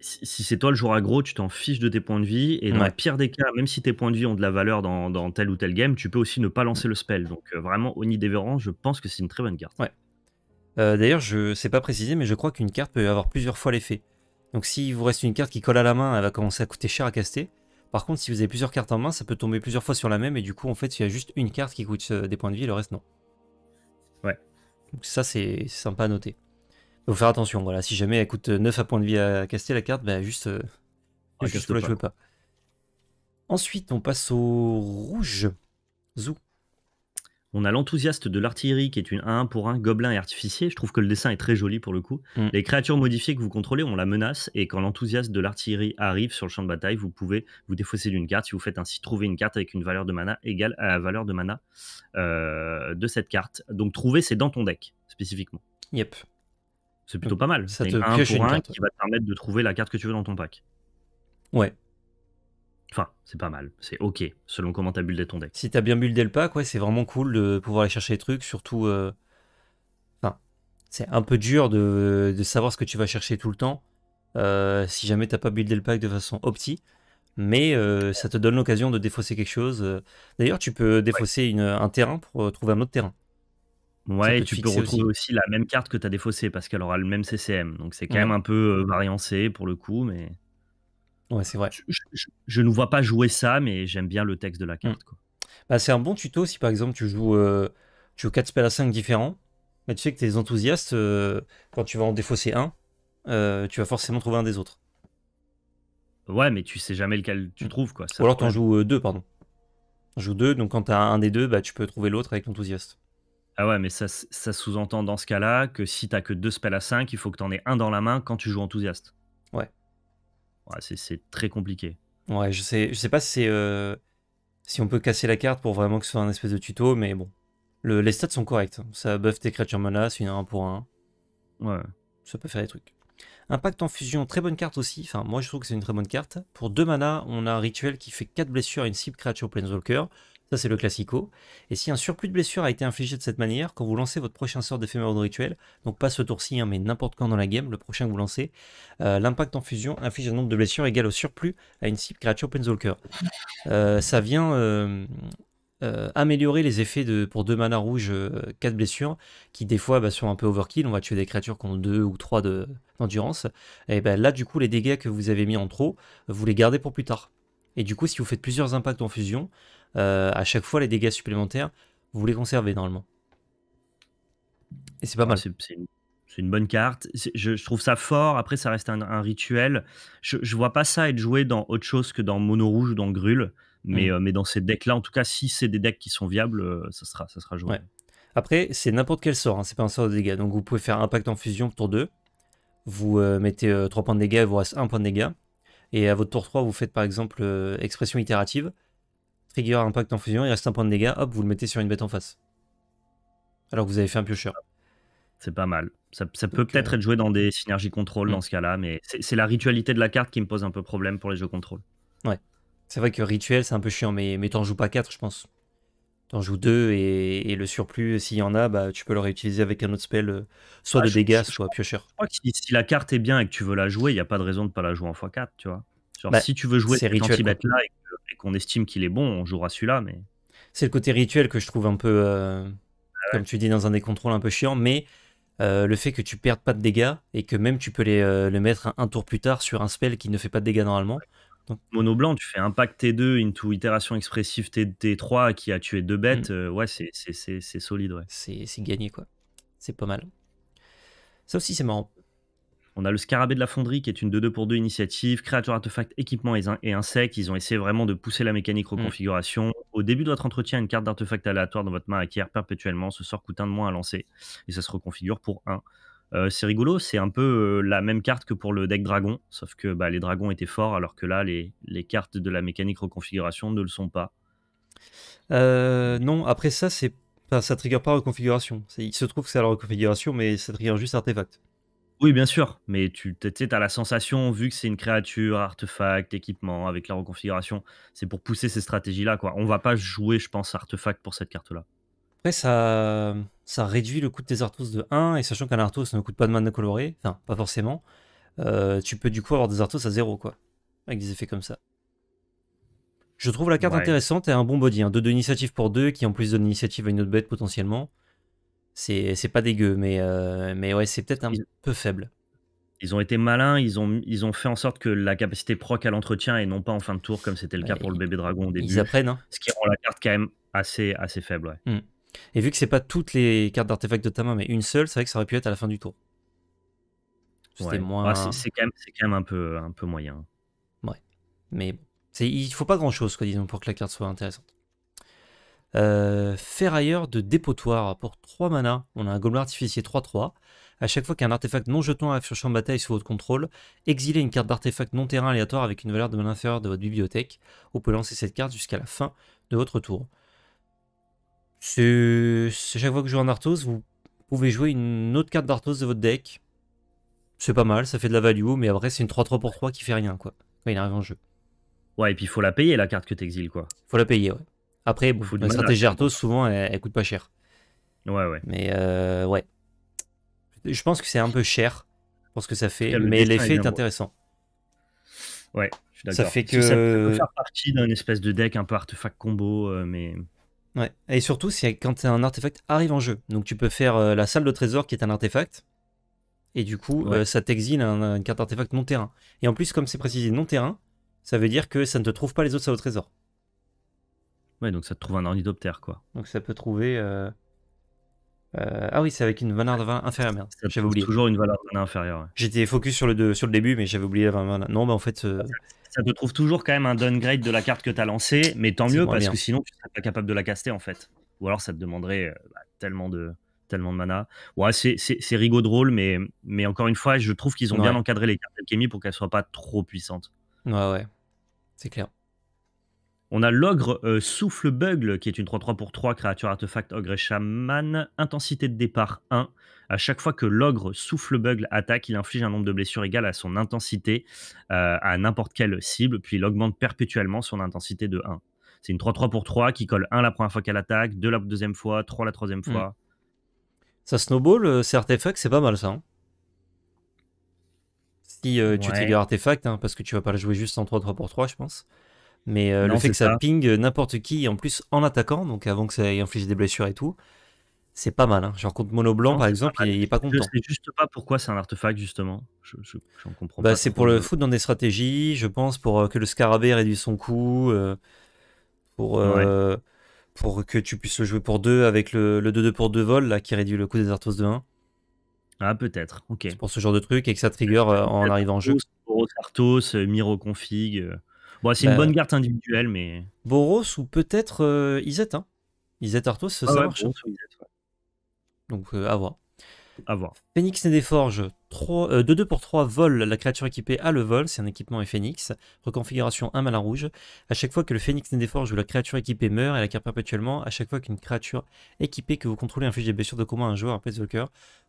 Si c'est toi le joueur aggro, tu t'en fiches de tes points de vie, et dans ouais. le pire des cas, même si tes points de vie ont de la valeur dans, dans tel ou tel game, tu peux aussi ne pas lancer le spell. Donc euh, vraiment, Oni Dévorant, je pense que c'est une très bonne carte. Ouais. Euh, D'ailleurs, je sais pas préciser, mais je crois qu'une carte peut avoir plusieurs fois l'effet. Donc si vous reste une carte qui colle à la main, elle va commencer à coûter cher à caster. Par contre, si vous avez plusieurs cartes en main, ça peut tomber plusieurs fois sur la même, et du coup, en fait, il y a juste une carte qui coûte des points de vie, et le reste, non. Ouais. Donc ça, c'est sympa à noter. Faut faire attention, voilà, si jamais elle coûte neuf à points de vie à caster la carte, bah juste, euh, ah, juste casse là, pas. Je veux pas. Ensuite, on passe au rouge. Zou. On a l'enthousiaste de l'artillerie qui est une un un pour un, gobelin et artificier. Je trouve que le dessin est très joli pour le coup. Mm. Les créatures modifiées que vous contrôlez, on la menace, et quand l'enthousiaste de l'artillerie arrive sur le champ de bataille, vous pouvez vous défausser d'une carte si vous faites ainsi trouver une carte avec une valeur de mana égale à la valeur de mana euh, de cette carte. Donc trouver, c'est dans ton deck, spécifiquement. Yep. C'est plutôt pas mal. Ça te un pioche pour une un carte. Qui va te permettre de trouver la carte que tu veux dans ton pack. Ouais. Enfin, c'est pas mal. C'est ok, selon comment t'as buildé ton deck. Si t'as bien buildé le pack, ouais, c'est vraiment cool de pouvoir aller chercher les trucs. Surtout, euh... enfin, c'est un peu dur de, de savoir ce que tu vas chercher tout le temps. Euh, si jamais t'as pas buildé le pack de façon opti. Mais euh, ça te donne l'occasion de défausser quelque chose. D'ailleurs, tu peux défausser ouais. une, un terrain pour trouver un autre terrain. Ouais, tu peux retrouver aussi. aussi la même carte que tu as défaussée parce qu'elle aura le même C C M. Donc c'est quand ouais. même un peu euh, variancé pour le coup, mais... Ouais, c'est vrai. Je, je, je, je ne vois pas jouer ça, mais j'aime bien le texte de la carte. Mmh. quoi. Bah, c'est un bon tuto si par exemple tu joues, euh, tu joues quatre spells à cinq différents, mais tu sais que tes enthousiastes, euh, quand tu vas en défausser un, euh, tu vas forcément trouver un des autres. Ouais, mais tu sais jamais lequel tu mmh. trouves. Quoi. Ou alors tu en joues euh, deux, pardon. Tu en joues deux, donc quand tu as un des deux, bah, tu peux trouver l'autre avec l'enthousiaste. Ah ouais, mais ça, ça sous-entend dans ce cas-là que si t'as que deux spells à cinq, il faut que t'en aies un dans la main quand tu joues enthousiaste. Ouais. Ouais, c'est très compliqué. Ouais, je sais, je sais pas si, euh, si on peut casser la carte pour vraiment que ce soit un espèce de tuto, mais bon. Le, les stats sont corrects. Ça buff tes créatures menaces, une un pour un. Ouais. Ça peut faire des trucs. Impact en fusion, très bonne carte aussi. Enfin, moi je trouve que c'est une très bonne carte. Pour deux manas, on a un rituel qui fait quatre blessures à une cible créature planeswalker. Ça, c'est le classico. Et si un surplus de blessure a été infligé de cette manière, quand vous lancez votre prochain sort d'éphémère de rituel, donc pas ce tour-ci, hein, mais n'importe quand dans la game, le prochain que vous lancez, euh, l'impact en fusion inflige un nombre de blessures égal au surplus à une cible créature planeswalker. Euh, ça vient euh, euh, améliorer les effets de, pour deux manas rouges, euh, quatre blessures, qui des fois bah, sont un peu overkill, on va tuer des créatures qui ont deux ou trois d'endurance. De, et ben bah, là, du coup, les dégâts que vous avez mis en trop, vous les gardez pour plus tard. Et du coup, si vous faites plusieurs impacts en fusion, Euh, à chaque fois les dégâts supplémentaires vous les conservez normalement, et c'est pas mal. C'est une, une bonne carte, je, je trouve ça fort. Après, ça reste un, un rituel. je, je vois pas ça être joué dans autre chose que dans mono rouge ou dans grul, mais, mmh. euh, mais dans ces decks là en tout cas, si c'est des decks qui sont viables, euh, ça, sera, ça sera joué. ouais. Après, c'est n'importe quel sort, hein. C'est pas un sort de dégâts, donc vous pouvez faire impact en fusion tour deux, vous euh, mettez euh, trois points de dégâts, il vous reste un point de dégâts, et à votre tour trois vous faites par exemple euh, expression itérative, trigger impact en fusion, il reste un point de dégâts, hop, vous le mettez sur une bête en face. Alors que vous avez fait un piocheur. C'est pas mal. Ça, ça peut peut-être euh... être joué dans des synergies contrôle mmh. dans ce cas-là, mais c'est la ritualité de la carte qui me pose un peu problème pour les jeux contrôle. Ouais. C'est vrai que rituel, c'est un peu chiant, mais, mais t'en joues pas quatre, je pense. T'en joues deux, et, et le surplus, s'il y en a, bah, tu peux le réutiliser avec un autre spell, euh, soit ah, de dégâts, soit je piocheur. Je crois que si, si la carte est bien et que tu veux la jouer, il n'y a pas de raison de pas la jouer en x quatre, tu vois. Genre, bah, si tu veux jouer cet anti-bête-là et qu'on estime qu'il est bon, on jouera celui-là. Mais... C'est le côté rituel que je trouve un peu, euh, ouais. comme tu dis, dans un des contrôles un peu chiant, mais euh, le fait que tu perdes pas de dégâts et que même tu peux les, euh, le mettre un, un tour plus tard sur un spell qui ne fait pas de dégâts normalement. Ouais. Donc... Mono blanc, tu fais impact T deux, into itération expressive T trois qui a tué deux bêtes, mmh. euh, ouais, c'est solide. Ouais. C'est gagné, quoi. C'est pas mal. Ça aussi, c'est marrant. On a le scarabée de la fonderie qui est une deux deux pour deux initiative, créature, artefact, équipement et insectes. Ils ont essayé vraiment de pousser la mécanique reconfiguration. Mmh. Au début de votre entretien, une carte d'artefact aléatoire dans votre main acquiert perpétuellement ce sort coûte un de moins à lancer. Et ça se reconfigure pour un. Euh, c'est rigolo, c'est un peu euh, la même carte que pour le deck dragon, sauf que bah, les dragons étaient forts alors que là, les, les cartes de la mécanique reconfiguration ne le sont pas. Euh, non, après ça, c'est... Enfin, ça ne trigger pas reconfiguration. Il se trouve que c'est à la reconfiguration, mais ça trigger juste artefact. Oui, bien sûr, mais tu as la sensation, vu que c'est une créature, artefact, équipement, avec la reconfiguration, c'est pour pousser ces stratégies-là, quoi. On va pas jouer, je pense, artefact pour cette carte-là. Après, ça, ça réduit le coût de tes Arthos de un, et sachant qu'un Arthos ne coûte pas de mana colorée, enfin pas forcément, euh, tu peux du coup avoir des Arthos à zéro quoi, avec des effets comme ça. Je trouve la carte ouais. intéressante et un bon body, hein. deux deux initiative pour deux, qui en plus donne l'initiative à une autre bête potentiellement. C'est pas dégueu, mais, euh, mais ouais, c'est peut-être un ils, peu faible. Ils ont été malins, ils ont, ils ont fait en sorte que la capacité proc à l'entretien et non pas en fin de tour, comme c'était le ouais, cas pour ils, le bébé dragon au début. Ils apprennent. Hein. Ce qui rend la carte quand même assez, assez faible. Ouais. Mm. Et vu que c'est pas toutes les cartes d'artefacts de ta main, mais une seule, c'est vrai que ça aurait pu être à la fin du tour. C'était ouais. moins... Ah, c'est quand même, quand même un, peu, un peu moyen. Ouais, mais il faut pas grand-chose, quoi, disons, pour que la carte soit intéressante. Euh, ferrailleur de dépotoir pour trois manas, on a un gobelin artificier trois trois, à chaque fois qu'un artefact non jeton arrive sur champ de bataille sous votre contrôle, exilez une carte d'artefact non terrain aléatoire avec une valeur de mana inférieure de votre bibliothèque. Vous pouvez lancer cette carte jusqu'à la fin de votre tour. C'est chaque fois que vous jouez un Arthos, vous pouvez jouer une autre carte d'Arthos de votre deck. C'est pas mal, ça fait de la value, mais après c'est une trois trois pour trois qui fait rien quoi, quand il arrive en jeu. Ouais, et puis il faut la payer la carte que t'exiles quoi. Faut la payer, ouais. Après, bon, la stratégie Arthos, souvent, elle, elle coûte pas cher. Ouais, ouais. Mais euh, ouais. Je pense que c'est un peu cher pour ce que ça fait, mais l'effet est intéressant. Ouais, je suis d'accord. Ça fait que... Ça peut faire partie d'un espèce de deck un peu artefact combo, euh, mais... Ouais, et surtout, c'est quand un artefact arrive en jeu. Donc tu peux faire euh, la salle de trésor qui est un artefact, et du coup, ouais. euh, ça t'exile un, une carte artefact non-terrain. Et en plus, comme c'est précisé non-terrain, ça veut dire que ça ne te trouve pas les autres salles de trésor. Ouais, donc ça te trouve un ornithoptère, quoi. Donc ça peut trouver... Euh... Euh... Ah oui, c'est avec une valeur de mana inférieure, merde. J'avais oublié. Toujours une valeur de mana inférieure. Ouais. J'étais focus sur le, de... sur le début, mais j'avais oublié la valeur de mana. Non, bah en fait... Euh... Ça te trouve toujours quand même un downgrade de la carte que tu as lancée, mais tant mieux, parce bien. que sinon, tu ne serais pas capable de la caster, en fait. Ou alors, ça te demanderait bah, tellement, de... tellement de mana. Ouais, c'est rigolo drôle, mais... mais encore une fois, je trouve qu'ils ont ouais. bien encadré les cartes d'alchimie pour qu'elles ne soient pas trop puissantes. Ouais, ouais. C'est clair. On a l'ogre euh, souffle bugle qui est une trois trois pour trois créature artefact ogre et chaman, intensité de départ un. À chaque fois que l'ogre souffle bugle attaque, il inflige un nombre de blessures égal à son intensité euh, à n'importe quelle cible, puis il augmente perpétuellement son intensité de un. C'est une trois trois pour trois qui colle un la première fois qu'elle attaque, deux la deuxième fois, trois la troisième fois. Mmh. Ça snowball, euh, ces artefacts, c'est pas mal ça. Hein. Si euh, tu ouais. trigger artefact, hein, parce que tu vas pas la jouer juste en trois trois pour trois, je pense. Mais euh, non, le fait que ça, ça ping n'importe qui, en plus en attaquant, donc avant que ça inflige des blessures et tout, c'est pas mal. Hein. Genre contre Mono Blanc, non, par exemple, pas, il n'est pas content. Je sais juste pas pourquoi c'est un artefact, justement. Je, je, j'en comprends bah, pas. C'est pour le foutre dans des stratégies, je pense, pour euh, que le scarabée réduise son coût, euh, pour, euh, ouais. pour que tu puisses le jouer pour deux avec le deux deux pour deux vol, là, qui réduit le coût des Arthos de un. Ah, peut-être, ok. C'est pour ce genre de truc, et que ça trigger euh, en arrivant en jeu. Boros Arthos, Miro Config... Euh... Bon, c'est bah, une bonne carte individuelle, mais... Boros ou peut-être euh, Izet. Hein. Izet Arthos, ça, ah ça ouais, marche. Boros, hein. Izet, ouais. Donc, euh, à voir. À voir. Phoenix né des Forges, deux deux euh, pour trois vol. La créature équipée a le vol, c'est un équipement et Phoenix. Reconfiguration un mana rouge. À chaque fois que le Phoenix né des Forges ou la créature équipée meurt, elle acquiert perpétuellement. À chaque fois qu'une créature équipée que vous contrôlez inflige des blessures de combat à un joueur, un planeswalker,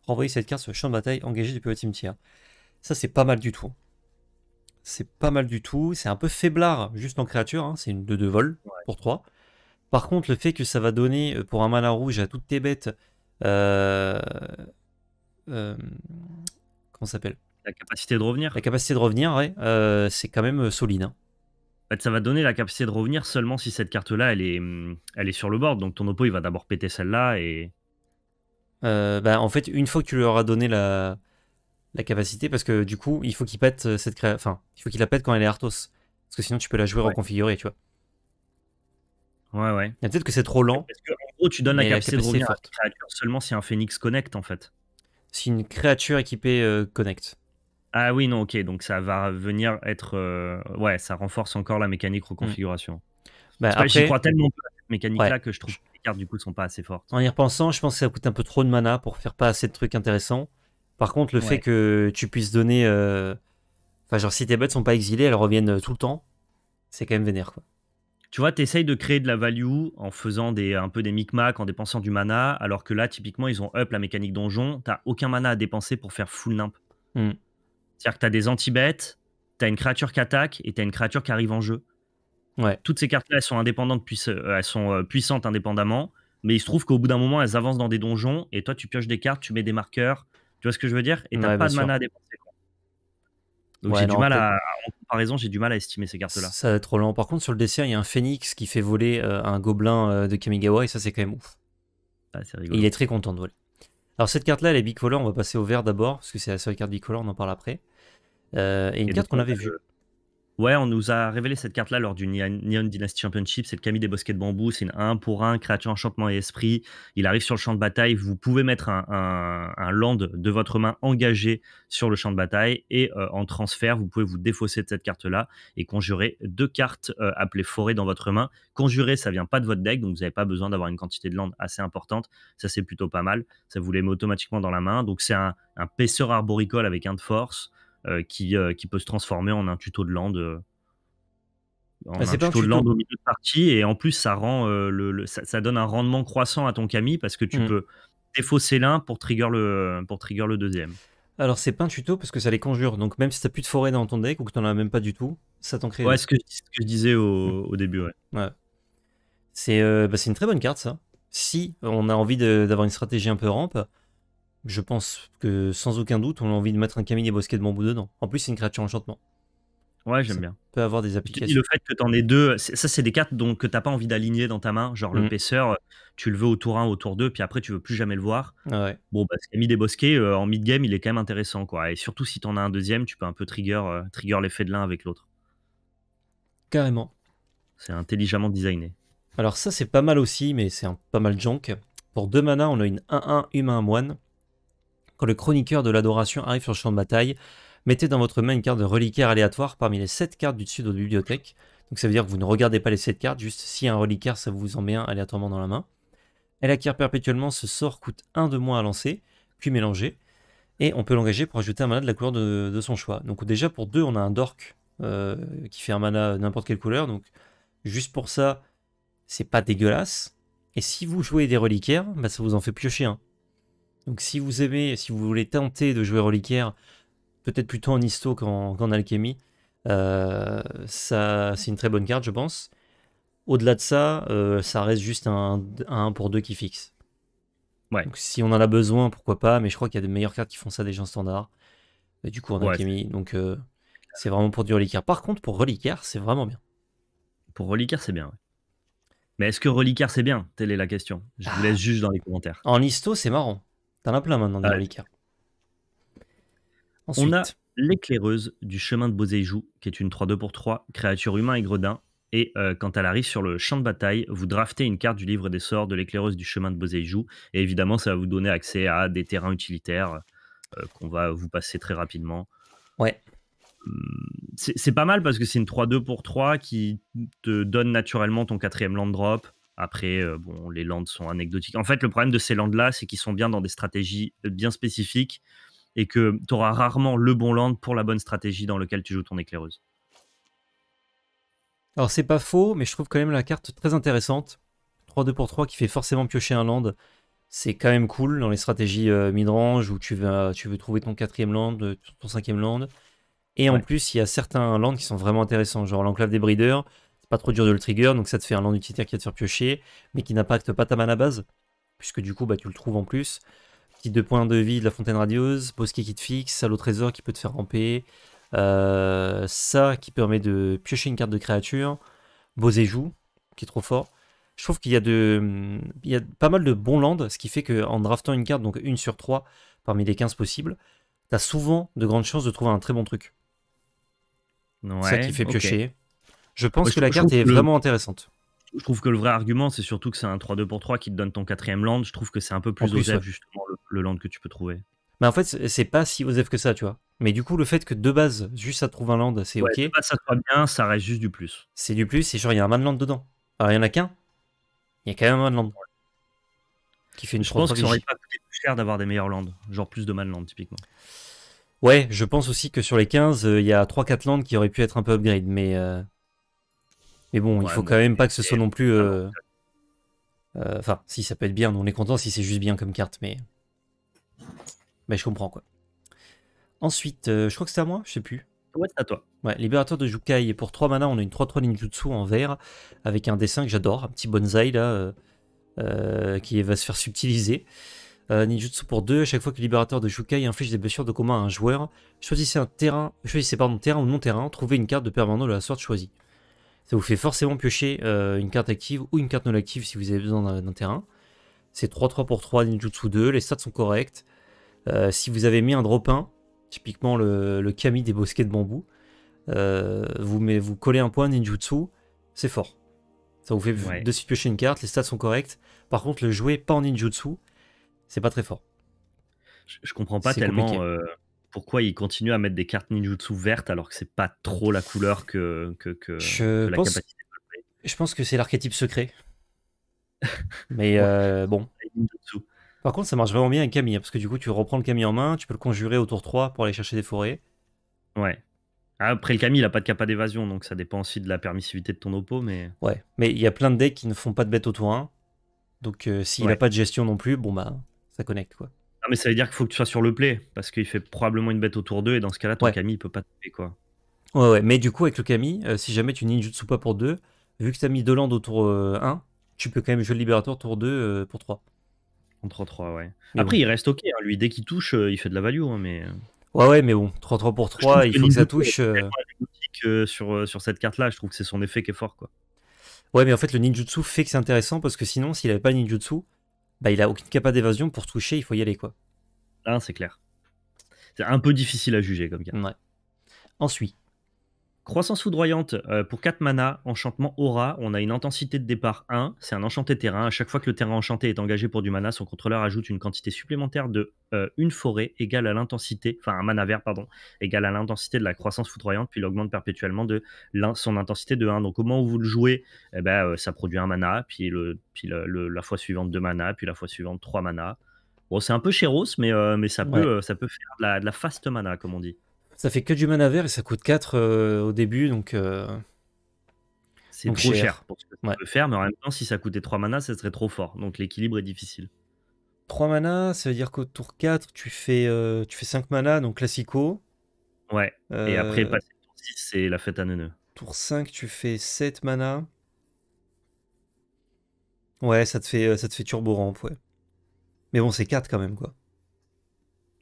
renvoyez cette carte sur le champ de bataille engagé depuis votre cimetière. Ça, c'est pas mal du tout. C'est pas mal du tout, c'est un peu faiblard juste en créature, hein. C'est une deux deux vol ouais. pour trois. Par contre, le fait que ça va donner pour un mana rouge à toutes tes bêtes, euh, euh, comment ça s'appelle ? La capacité de revenir. La capacité de revenir, ouais, euh, c'est quand même solide. Hein. En fait, ça va donner la capacité de revenir seulement si cette carte-là, elle est, elle est sur le board. Donc ton oppo, il va d'abord péter celle-là et... Euh, bah, en fait, une fois que tu lui auras donné la... la capacité, parce que du coup, il faut qu'il pète cette créa... Enfin, il faut qu'il la pète quand elle est Arthos. Parce que sinon, tu peux la jouer ouais. reconfigurée, tu vois. Ouais, ouais. Il y a peut-être que c'est trop lent. Parce que, en gros, tu donnes la capacité, la capacité de revenir à la créature seulement si un Phoenix connecte, en fait. Si une créature équipée euh, connecte. Ah oui, non, ok. Donc ça va venir être... Euh... Ouais, ça renforce encore la mécanique reconfiguration. Mmh. Bah, après... J'y crois tellement peu à cette mécanique-là ouais. que je trouve que les cartes, du coup, sont pas assez fortes. En y repensant, je pense que ça coûte un peu trop de mana pour faire pas assez de trucs intéressants. Par contre, le ouais. fait que tu puisses donner... Euh... Enfin, genre, si tes bêtes sont pas exilées, elles reviennent tout le temps. C'est quand même vénère, quoi. Tu vois, tu essayes de créer de la value en faisant des, un peu des micmacs, en dépensant du mana, alors que là, typiquement, ils ont up la mécanique donjon. T'as aucun mana à dépenser pour faire full nimp. Mm. C'est-à-dire que t'as des anti-bêtes, t'as une créature qui attaque et t'as une créature qui arrive en jeu. Ouais. Toutes ces cartes-là, elles sont indépendantes, puissantes, elles sont puissantes indépendamment. mais il se trouve qu'au bout d'un moment, elles avancent dans des donjons et toi, tu pioches des cartes, tu mets des marqueurs. Tu vois ce que je veux dire? Et tu n'as ouais, pas de mana à dépenser. Donc ouais, j'ai du mal à... En comparaison, j'ai du mal à estimer ces cartes-là. Ça va être trop lent. Par contre, sur le dessert, il y a un phénix qui fait voler euh, un gobelin euh, de Kamigawa et ça, c'est quand même ouf. Ah, c'est rigolo. Et il est très content de voler. Alors cette carte-là, elle est bicolore. On va passer au vert d'abord parce que c'est la seule carte bicolore, on en parle après. Euh, et une et carte qu'on avait vue. Ouais, on nous a révélé cette carte-là lors du Neon Dynasty Championship. C'est le Kami des Bosquets de Bambou. C'est une un pour un, créature, enchantement et esprit. Il arrive sur le champ de bataille. Vous pouvez mettre un, un, un land de votre main engagé sur le champ de bataille. Et euh, en transfert, vous pouvez vous défausser de cette carte-là et conjurer deux cartes euh, appelées forêt dans votre main. Conjurer, ça ne vient pas de votre deck, donc vous n'avez pas besoin d'avoir une quantité de land assez importante. Ça, c'est plutôt pas mal. Ça vous les met automatiquement dans la main. Donc, c'est un, un paisseur arboricole avec un de force. Euh, qui, euh, qui peut se transformer en un tuto de land, euh, en ah, un tuto, un tuto de land au milieu de partie, et en plus ça rend euh, le, le ça, ça donne un rendement croissant à ton Kami parce que tu mmh. peux défausser l'un pour trigger le pour trigger le deuxième. Alors c'est pas un tuto parce que ça les conjure, donc même si t'as plus de forêt dans ton deck ou que t'en as même pas du tout, ça t'en crée. Ouais, ce que, ce que je disais au, mmh. au début. Ouais. Ouais. C'est euh, bah, c'est une très bonne carte ça. Si on a envie d'avoir une stratégie un peu rampe. Je pense que sans aucun doute, on a envie de mettre un Kami des Bosquets de Bambou dedans. En plus, c'est une créature enchantement. Ouais, j'aime bien. Peut avoir des applications. Le fait que t'en aies deux, ça, c'est des cartes dont, que t'as pas envie d'aligner dans ta main. Genre mmh. le paisseur, tu le veux au tour un, au tour deux, puis après, tu veux plus jamais le voir. Ah ouais. Bon, bah, ce Kami des Bosquets, euh, en mid-game, il est quand même intéressant, quoi. Et surtout, si t'en as un deuxième, tu peux un peu trigger, euh, trigger l'effet de l'un avec l'autre. Carrément. C'est intelligemment designé. Alors, ça, c'est pas mal aussi, mais c'est pas mal junk. Pour deux manas, on a une un un humain moine. Quand le chroniqueur de l'adoration arrive sur le champ de bataille, mettez dans votre main une carte de reliquaire aléatoire parmi les sept cartes du dessus de la bibliothèque. Donc ça veut dire que vous ne regardez pas les sept cartes, juste si un reliquaire, ça vous en met un aléatoirement dans la main. Elle acquiert perpétuellement, ce sort coûte un de moins à lancer, puis mélanger. Et on peut l'engager pour ajouter un mana de la couleur de, de son choix. Donc déjà pour deux, on a un dork euh, qui fait un mana n'importe quelle couleur. Donc juste pour ça, c'est pas dégueulasse. Et si vous jouez des reliquaires, bah, ça vous en fait piocher un. Donc si vous aimez, si vous voulez tenter de jouer reliquaire, peut-être plutôt en histo qu'en qu'en alchimie, euh, ça c'est une très bonne carte je pense. Au-delà de ça, euh, ça reste juste un un pour deux qui fixe. Ouais. Donc si on en a besoin, pourquoi pas, mais je crois qu'il y a des meilleures cartes qui font ça déjà en standard. Et du coup en ouais, alchimie, donc euh, c'est vraiment pour du reliquaire. Par contre pour reliquaire, c'est vraiment bien. Pour reliquaire, c'est bien, ouais. Mais est-ce que reliquaire c'est bien? Telle est la question. Je ah. vous laisse juste dans les commentaires. En histo, c'est marrant. T'en as plein maintenant, des ah, reliquaires. Ensuite. On a l'éclaireuse du chemin de Bozeijou, qui est une trois deux pour trois, créature humain et gredin. Et euh, quand elle arrive sur le champ de bataille, vous draftez une carte du livre des sorts de l'éclaireuse du chemin de Bozeijou. Et évidemment, ça va vous donner accès à des terrains utilitaires euh, qu'on va vous passer très rapidement. Ouais. C'est pas mal parce que c'est une trois deux pour trois qui te donne naturellement ton quatrième land drop. Après, euh, bon, les lands sont anecdotiques. En fait, le problème de ces lands-là, c'est qu'ils sont bien dans des stratégies bien spécifiques et que tu auras rarement le bon land pour la bonne stratégie dans laquelle tu joues ton éclaireuse. Alors, c'est pas faux, mais je trouve quand même la carte très intéressante. trois deux pour trois qui fait forcément piocher un land. C'est quand même cool dans les stratégies euh, midrange où tu veux, tu veux trouver ton quatrième land, ton cinquième land. Et ouais. En plus, il y a certains lands qui sont vraiment intéressants, genre l'enclave des breeders. Pas trop dur de le trigger, donc ça te fait un land utilitaire qui va te faire piocher, mais qui n'impacte pas ta mana base, puisque du coup bah, tu le trouves en plus. Petit deux points de vie de la fontaine radieuse, bosquet qui te fixe, salaud trésor qui peut te faire ramper, euh, ça qui permet de piocher une carte de créature, Bozeijou qui est trop fort. Je trouve qu'il y a de, il y a pas mal de bons lands, ce qui fait qu'en draftant une carte, donc une sur trois parmi les quinze possibles, tu as souvent de grandes chances de trouver un très bon truc. Ouais, ça qui fait piocher. Okay. Je pense ouais, que je la carte est le... vraiment intéressante. Je trouve que le vrai argument, c'est surtout que c'est un trois deux pour trois qui te donne ton quatrième land. Je trouve que c'est un peu plus, plus osef, ouais. justement, le, le land que tu peux trouver. Mais en fait, c'est pas si osef que ça, tu vois. Mais du coup, le fait que de base, juste ça trouve un land, c'est ouais, ok. De base, ça soit bien, ça reste juste du plus. C'est du plus, et genre, il y a un man land dedans. Alors, il y en a qu'un. Il y a quand même un man land. Qui fait une je pense que ça aurait pas coûté plus cher d'avoir des meilleurs lands. Genre plus de man land, typiquement. Ouais, je pense aussi que sur les quinze, il euh, y a trois quatre lands qui auraient pu être un peu upgrade, mais. Euh... Mais bon, ouais, il faut quand même pas que ce soit non plus... Enfin, euh... euh, si ça peut être bien, on est content si c'est juste bien comme carte, mais... Mais je comprends, quoi. Ensuite, euh, je crois que c'est à moi, je sais plus. Ouais, c'est à toi. Ouais, Libérateur de Jukai. Pour trois manas, on a une trois trois ninjutsu en vert, avec un dessin que j'adore, un petit bonsaï, là, euh, euh, qui va se faire subtiliser. Euh, ninjutsu pour deux, chaque fois que le libérateur de Shukai inflige des blessures de commun à un joueur, choisissez un terrain, choisissez pardon, terrain ou non-terrain, trouvez une carte de permanent de la sorte choisie. Ça vous fait forcément piocher euh, une carte active ou une carte non active si vous avez besoin d'un terrain. C'est trois trois pour trois ninjutsu deux, les stats sont corrects. Euh, si vous avez mis un drop un, typiquement le, le Kami des bosquets de bambou, euh, vous, met, vous collez un point ninjutsu, c'est fort. Ça vous fait ouais. de suite piocher une carte, les stats sont corrects. Par contre, le jouer pas en ninjutsu, c'est pas très fort. Je, je comprends pas tellement euh, pourquoi ils continuent à mettre des cartes ninjutsu vertes alors que c'est pas trop la couleur que, que, que, je que pense, la capacité de jouer. Je pense que c'est l'archétype secret. Mais euh, bon. Par contre, ça marche vraiment bien avec Kami, hein, parce que du coup, tu reprends le Kami en main, tu peux le conjurer au tour trois pour aller chercher des forêts. Ouais. Après, le Kami, il n'a pas de capa d'évasion, donc ça dépend aussi de la permissivité de ton oppo. Mais... ouais, mais il y a plein de decks qui ne font pas de bête au tour un. Donc euh, s'il n'a ouais. pas de gestion non plus, bon bah. Ça connecte quoi. Non, mais ça veut dire qu'il faut que tu sois sur le play parce qu'il fait probablement une bête au tour deux et dans ce cas là ton ouais. Kami il peut pas taper quoi. Ouais ouais mais du coup avec le Kami euh, si jamais tu ninjutsu pas pour deux, vu que tu as mis deux landes au tour euh, un, tu peux quand même jouer le libérateur tour deux euh, pour trois. En trois trois ouais. Mais après bon. Il reste ok hein, lui dès qu'il touche euh, il fait de la value hein, mais... ouais ouais mais bon trois trois pour trois il faut que ça touche. Euh... Euh, sur, euh, sur cette carte là je trouve que c'est son effet qui est fort quoi. Ouais mais en fait le ninjutsu fait que c'est intéressant parce que sinon s'il avait pas ninjutsu bah, il a aucune capa d'évasion pour toucher, il faut y aller quoi. Ah, c'est clair. C'est un peu difficile à juger comme cas. Ouais. Ensuite, croissance foudroyante euh, pour quatre mana, enchantement aura. On a une intensité de départ un. C'est un enchanté terrain. À chaque fois que le terrain enchanté est engagé pour du mana, son contrôleur ajoute une quantité supplémentaire de euh, une forêt égale à l'intensité, enfin un mana vert pardon, égale à l'intensité de la croissance foudroyante, puis il augmente perpétuellement de son intensité de un. Donc au moment où vous le jouez, eh ben, euh, ça produit un mana, puis, le, puis le, le, la fois suivante deux mana, puis la fois suivante trois mana. Bon, c'est un peu Chéros, mais, euh, mais ça, peut, ouais. euh, ça peut faire de la, de la fast mana comme on dit. Ça fait que du mana vert et ça coûte quatre euh, au début, donc euh... c'est trop cher, cher pour ce que ouais. peut faire, mais en même temps, si ça coûtait trois mana, ça serait trop fort, donc l'équilibre est difficile. trois mana, ça veut dire qu'au tour quatre, tu fais, euh, tu fais cinq mana, donc classico. Ouais, euh... et après, passer le tour six, c'est la fête à neuneu. Tour cinq, tu fais sept mana. Ouais, ça te fait, ça te fait turbo ramp, ouais. Mais bon, c'est quatre quand même, quoi.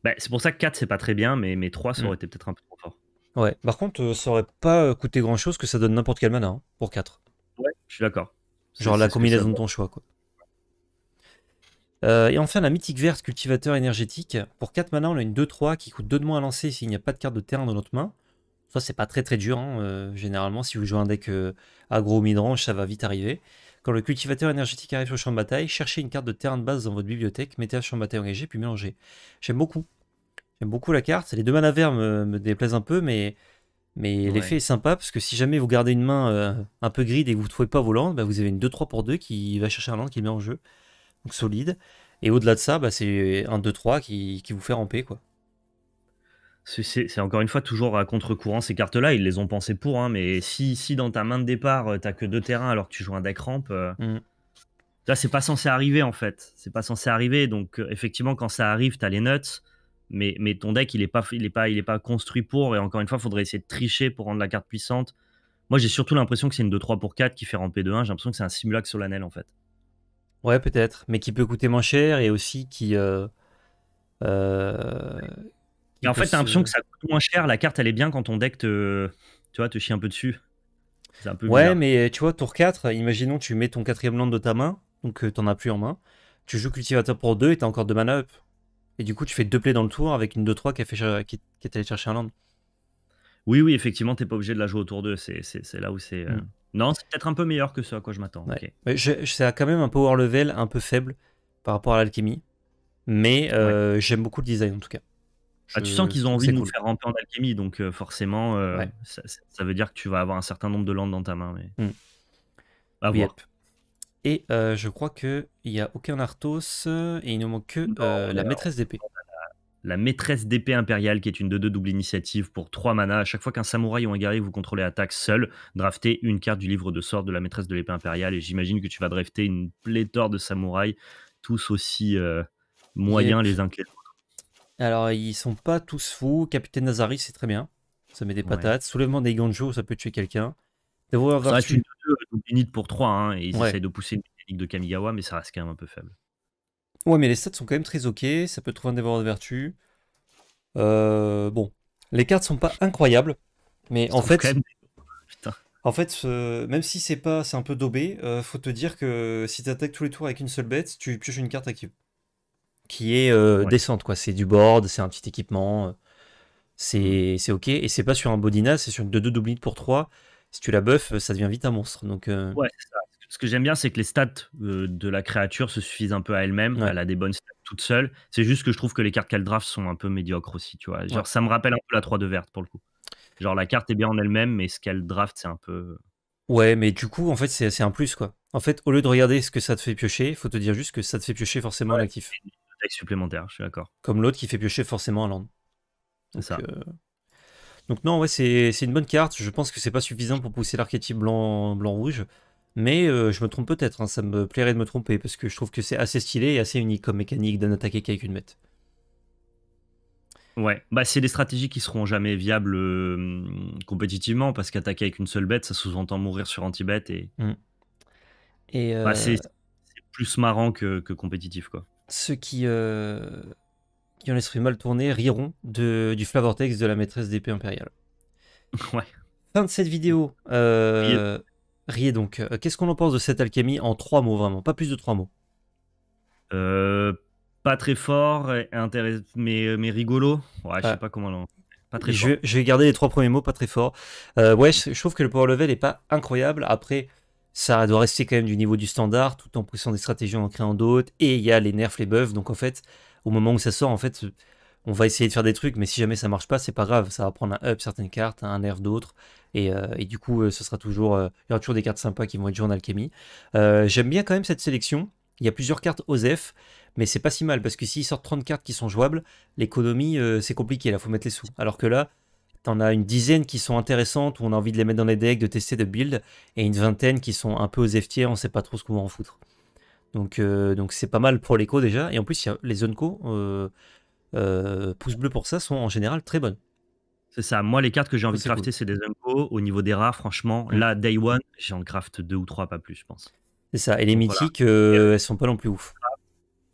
Bah, c'est pour ça que quatre c'est pas très bien, mais, mais trois ça aurait mmh. été peut-être un peu trop fort. Ouais, par contre, euh, ça aurait pas coûté grand chose que ça donne n'importe quel mana hein, pour quatre. Ouais, je suis d'accord. Genre la combinaison de ton choix quoi. Euh, et enfin, la mythique verte cultivateur énergétique. Pour quatre mana, on a une deux trois qui coûte deux de moins à lancer s'il n'y a pas de carte de terrain dans notre main. Ça, c'est pas très très dur. Hein. Euh, généralement, si vous jouez un deck euh, aggro ou midrange, ça va vite arriver. Quand le cultivateur énergétique arrive sur le champ de bataille, cherchez une carte de terrain de base dans votre bibliothèque, mettez un champ de bataille engagé, puis mélangez. J'aime beaucoup. J'aime beaucoup la carte. Les deux mana verts me, me déplaisent un peu, mais, mais ouais. l'effet est sympa, parce que si jamais vous gardez une main euh, un peu grid et que vous ne trouvez pas vos landes, bah vous avez une deux trois pour deux qui va chercher un land qui met en jeu. Donc solide. Et au-delà de ça, bah c'est un deux trois qui, qui vous fait ramper, quoi. C'est encore une fois toujours à contre-courant ces cartes-là, ils les ont pensées pour, hein, mais si, si dans ta main de départ, t'as que deux terrains alors que tu joues un deck ramp, euh, mm. là c'est pas censé arriver en fait, c'est pas censé arriver, donc euh, effectivement quand ça arrive, t'as les nuts, mais, mais ton deck il est, pas, il, est pas, il est pas construit pour, et encore une fois, il faudrait essayer de tricher pour rendre la carte puissante. Moi j'ai surtout l'impression que c'est une deux trois pour quatre qui fait ramper deux un, j'ai l'impression que c'est un simulac solennel en fait. Ouais peut-être, mais qui peut coûter moins cher, et aussi qui... Euh, euh... Ouais. Et en fait, t'as l'impression que ça coûte moins cher, la carte elle est bien quand ton deck te, tu vois, te chie un peu dessus. Un peu ouais, bizarre. Mais tu vois, tour quatre, imaginons tu mets ton quatrième land de ta main, donc t'en as plus en main, tu joues cultivateur pour deux et t'as encore deux mana up. Et du coup, tu fais deux plays dans le tour avec une deux trois qui, qui, qui est allée chercher un land. Oui, oui, effectivement, t'es pas obligé de la jouer au tour deux, c'est là où c'est... Mm. Euh... Non, c'est peut-être un peu meilleur que ce à quoi je m'attends. Ouais. Okay. Mais je, je, ça a quand même un power level un peu faible par rapport à l'alchimie, mais euh, ouais. j'aime beaucoup le design en tout cas. Ah, tu sens qu'ils ont envie de cool. nous faire ramper en alchimie, donc euh, forcément, euh, ouais. ça, ça veut dire que tu vas avoir un certain nombre de landes dans ta main. Mais... Mm. À oui, voir. Yep. Et euh, je crois qu'il n'y a aucun Arthos, et il ne manque que euh, non, la maîtresse d'épée. La, la maîtresse d'épée impériale, qui est une deux deux double initiative pour trois mana. À chaque fois qu'un samouraï ou un guerrier vous contrôlez attaque seul, draftez une carte du livre de sorts de la maîtresse de l'épée impériale, et j'imagine que tu vas drafter une pléthore de samouraïs, tous aussi euh, moyens yep. les uns que les autres. Alors, ils sont pas tous fous. Capitaine Nazari, c'est très bien. Ça met des patates. Ouais. Soulèvement des Ganjo, ça peut tuer quelqu'un. Ça reste une deux deux pour trois, hein, et ils ouais. essayent de pousser technique de Kamigawa, mais ça reste quand même un peu faible. Ouais, mais les stats sont quand même très ok, ça peut trouver un dévoreur de vertu. Euh, bon, les cartes sont pas incroyables, mais en fait, même... en fait, euh, même si c'est pas, c'est un peu daubé, euh, faut te dire que si tu attaques tous les tours avec une seule bête, tu pioches une carte active, qui est euh, ouais. décente, quoi. C'est du board, c'est un petit équipement, c'est ok, et c'est pas sur un Bodina, c'est sur une deux deux double hit pour trois. Si tu la buffes, ça devient vite un monstre. Donc, euh... ouais, c'est ça. Ce que j'aime bien, c'est que les stats euh, de la créature se suffisent un peu à elle-même. Ouais. Elle a des bonnes stats toute seule. C'est juste que je trouve que les cartes qu'elle draft sont un peu médiocres aussi. Tu vois. Genre, ouais. Ça me rappelle un peu la trois deux verte pour le coup. Genre, la carte est bien en elle-même, mais ce qu'elle draft, c'est un peu... Ouais, mais du coup, en fait, c'est un plus, quoi. En fait, au lieu de regarder ce que ça te fait piocher, il faut te dire juste que ça te fait piocher forcément ouais, l'actif. Deck supplémentaire, je suis d'accord. Comme l'autre qui fait piocher forcément un land. C'est ça. Euh... Donc non, ouais, c'est une bonne carte. Je pense que c'est pas suffisant pour pousser l'archétype blanc-rouge. Mais euh, je me trompe peut-être, hein, ça me plairait de me tromper, parce que je trouve que c'est assez stylé et assez unique comme mécanique d'un attaquer qu'avec une bête. Ouais, bah c'est des stratégies qui seront jamais viables euh, compétitivement, parce qu'attaquer avec une seule bête, ça sous-entend mourir sur anti-bête, et, mmh. et euh... bah, c'est plus marrant que, que compétitif, quoi. Ceux qui, euh... qui en laisseraient mal tourner riront de... du flavortex de la maîtresse d'épée impériale. Ouais. Fin de cette vidéo. Euh... Riez donc, qu'est-ce qu'on en pense de cette alchimie en trois mots, vraiment? Pas plus de trois mots. Euh, pas très fort, mais, mais rigolo. Ouais, je ah. sais pas comment... Pas très je, fort. Je vais garder les trois premiers mots, pas très fort. Euh, ouais, je, je trouve que le power level est pas incroyable. Après, ça doit rester quand même du niveau du standard, tout en poussant des stratégies en créant d'autres. Et il y a les nerfs, les buffs. Donc en fait, au moment où ça sort, en fait, on va essayer de faire des trucs. Mais si jamais ça marche pas, c'est pas grave. Ça va prendre un up certaines cartes, un nerf d'autres. Et, euh, et du coup, euh, ce sera toujours, euh, il y aura toujours des cartes sympas qui vont être jouées en alchimie. Euh, J'aime bien quand même cette sélection. Il y a plusieurs cartes O S E F, mais c'est pas si mal, parce que s'ils sortent trente cartes qui sont jouables, l'économie, euh, c'est compliqué, là, faut mettre les sous. Alors que là, t'en as une dizaine qui sont intéressantes, où on a envie de les mettre dans les decks, de tester, de build, et une vingtaine qui sont un peu O S E F-tiers, on sait pas trop ce qu'on va en foutre. Donc euh, donc c'est pas mal pour l'éco déjà, et en plus, y a les zones co, euh, euh, pouce bleu pour ça, sont en général très bonnes. C'est ça, moi les cartes que j'ai envie de crafter, cool. c'est des unco. Au niveau des rares, franchement, ouais. là, day one, j'en craft deux ou trois, pas plus, je pense. C'est ça, et les Donc, mythiques, voilà. euh, elles sont pas non plus ouf.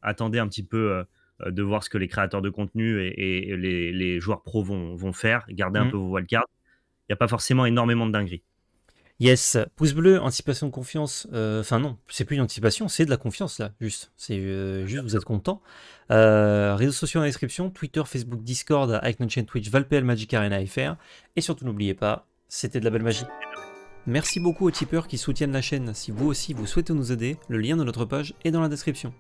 Attendez un petit peu euh, de voir ce que les créateurs de contenu et, et les, les joueurs pro vont, vont faire. Gardez mmh. un peu vos wildcards. Il n'y a pas forcément énormément de dingueries. Yes, pouce bleu, anticipation de confiance. Enfin, euh, non, c'est plus une anticipation, c'est de la confiance là, juste. C'est euh, juste, vous êtes content. Euh, réseaux sociaux en description, Twitter, Facebook, Discord, avec notre chaîne Twitch, V A L P L, Magic Arena F R. Et surtout, n'oubliez pas, c'était de la belle magie. Merci beaucoup aux tipeurs qui soutiennent la chaîne. Si vous aussi vous souhaitez nous aider, le lien de notre page est dans la description.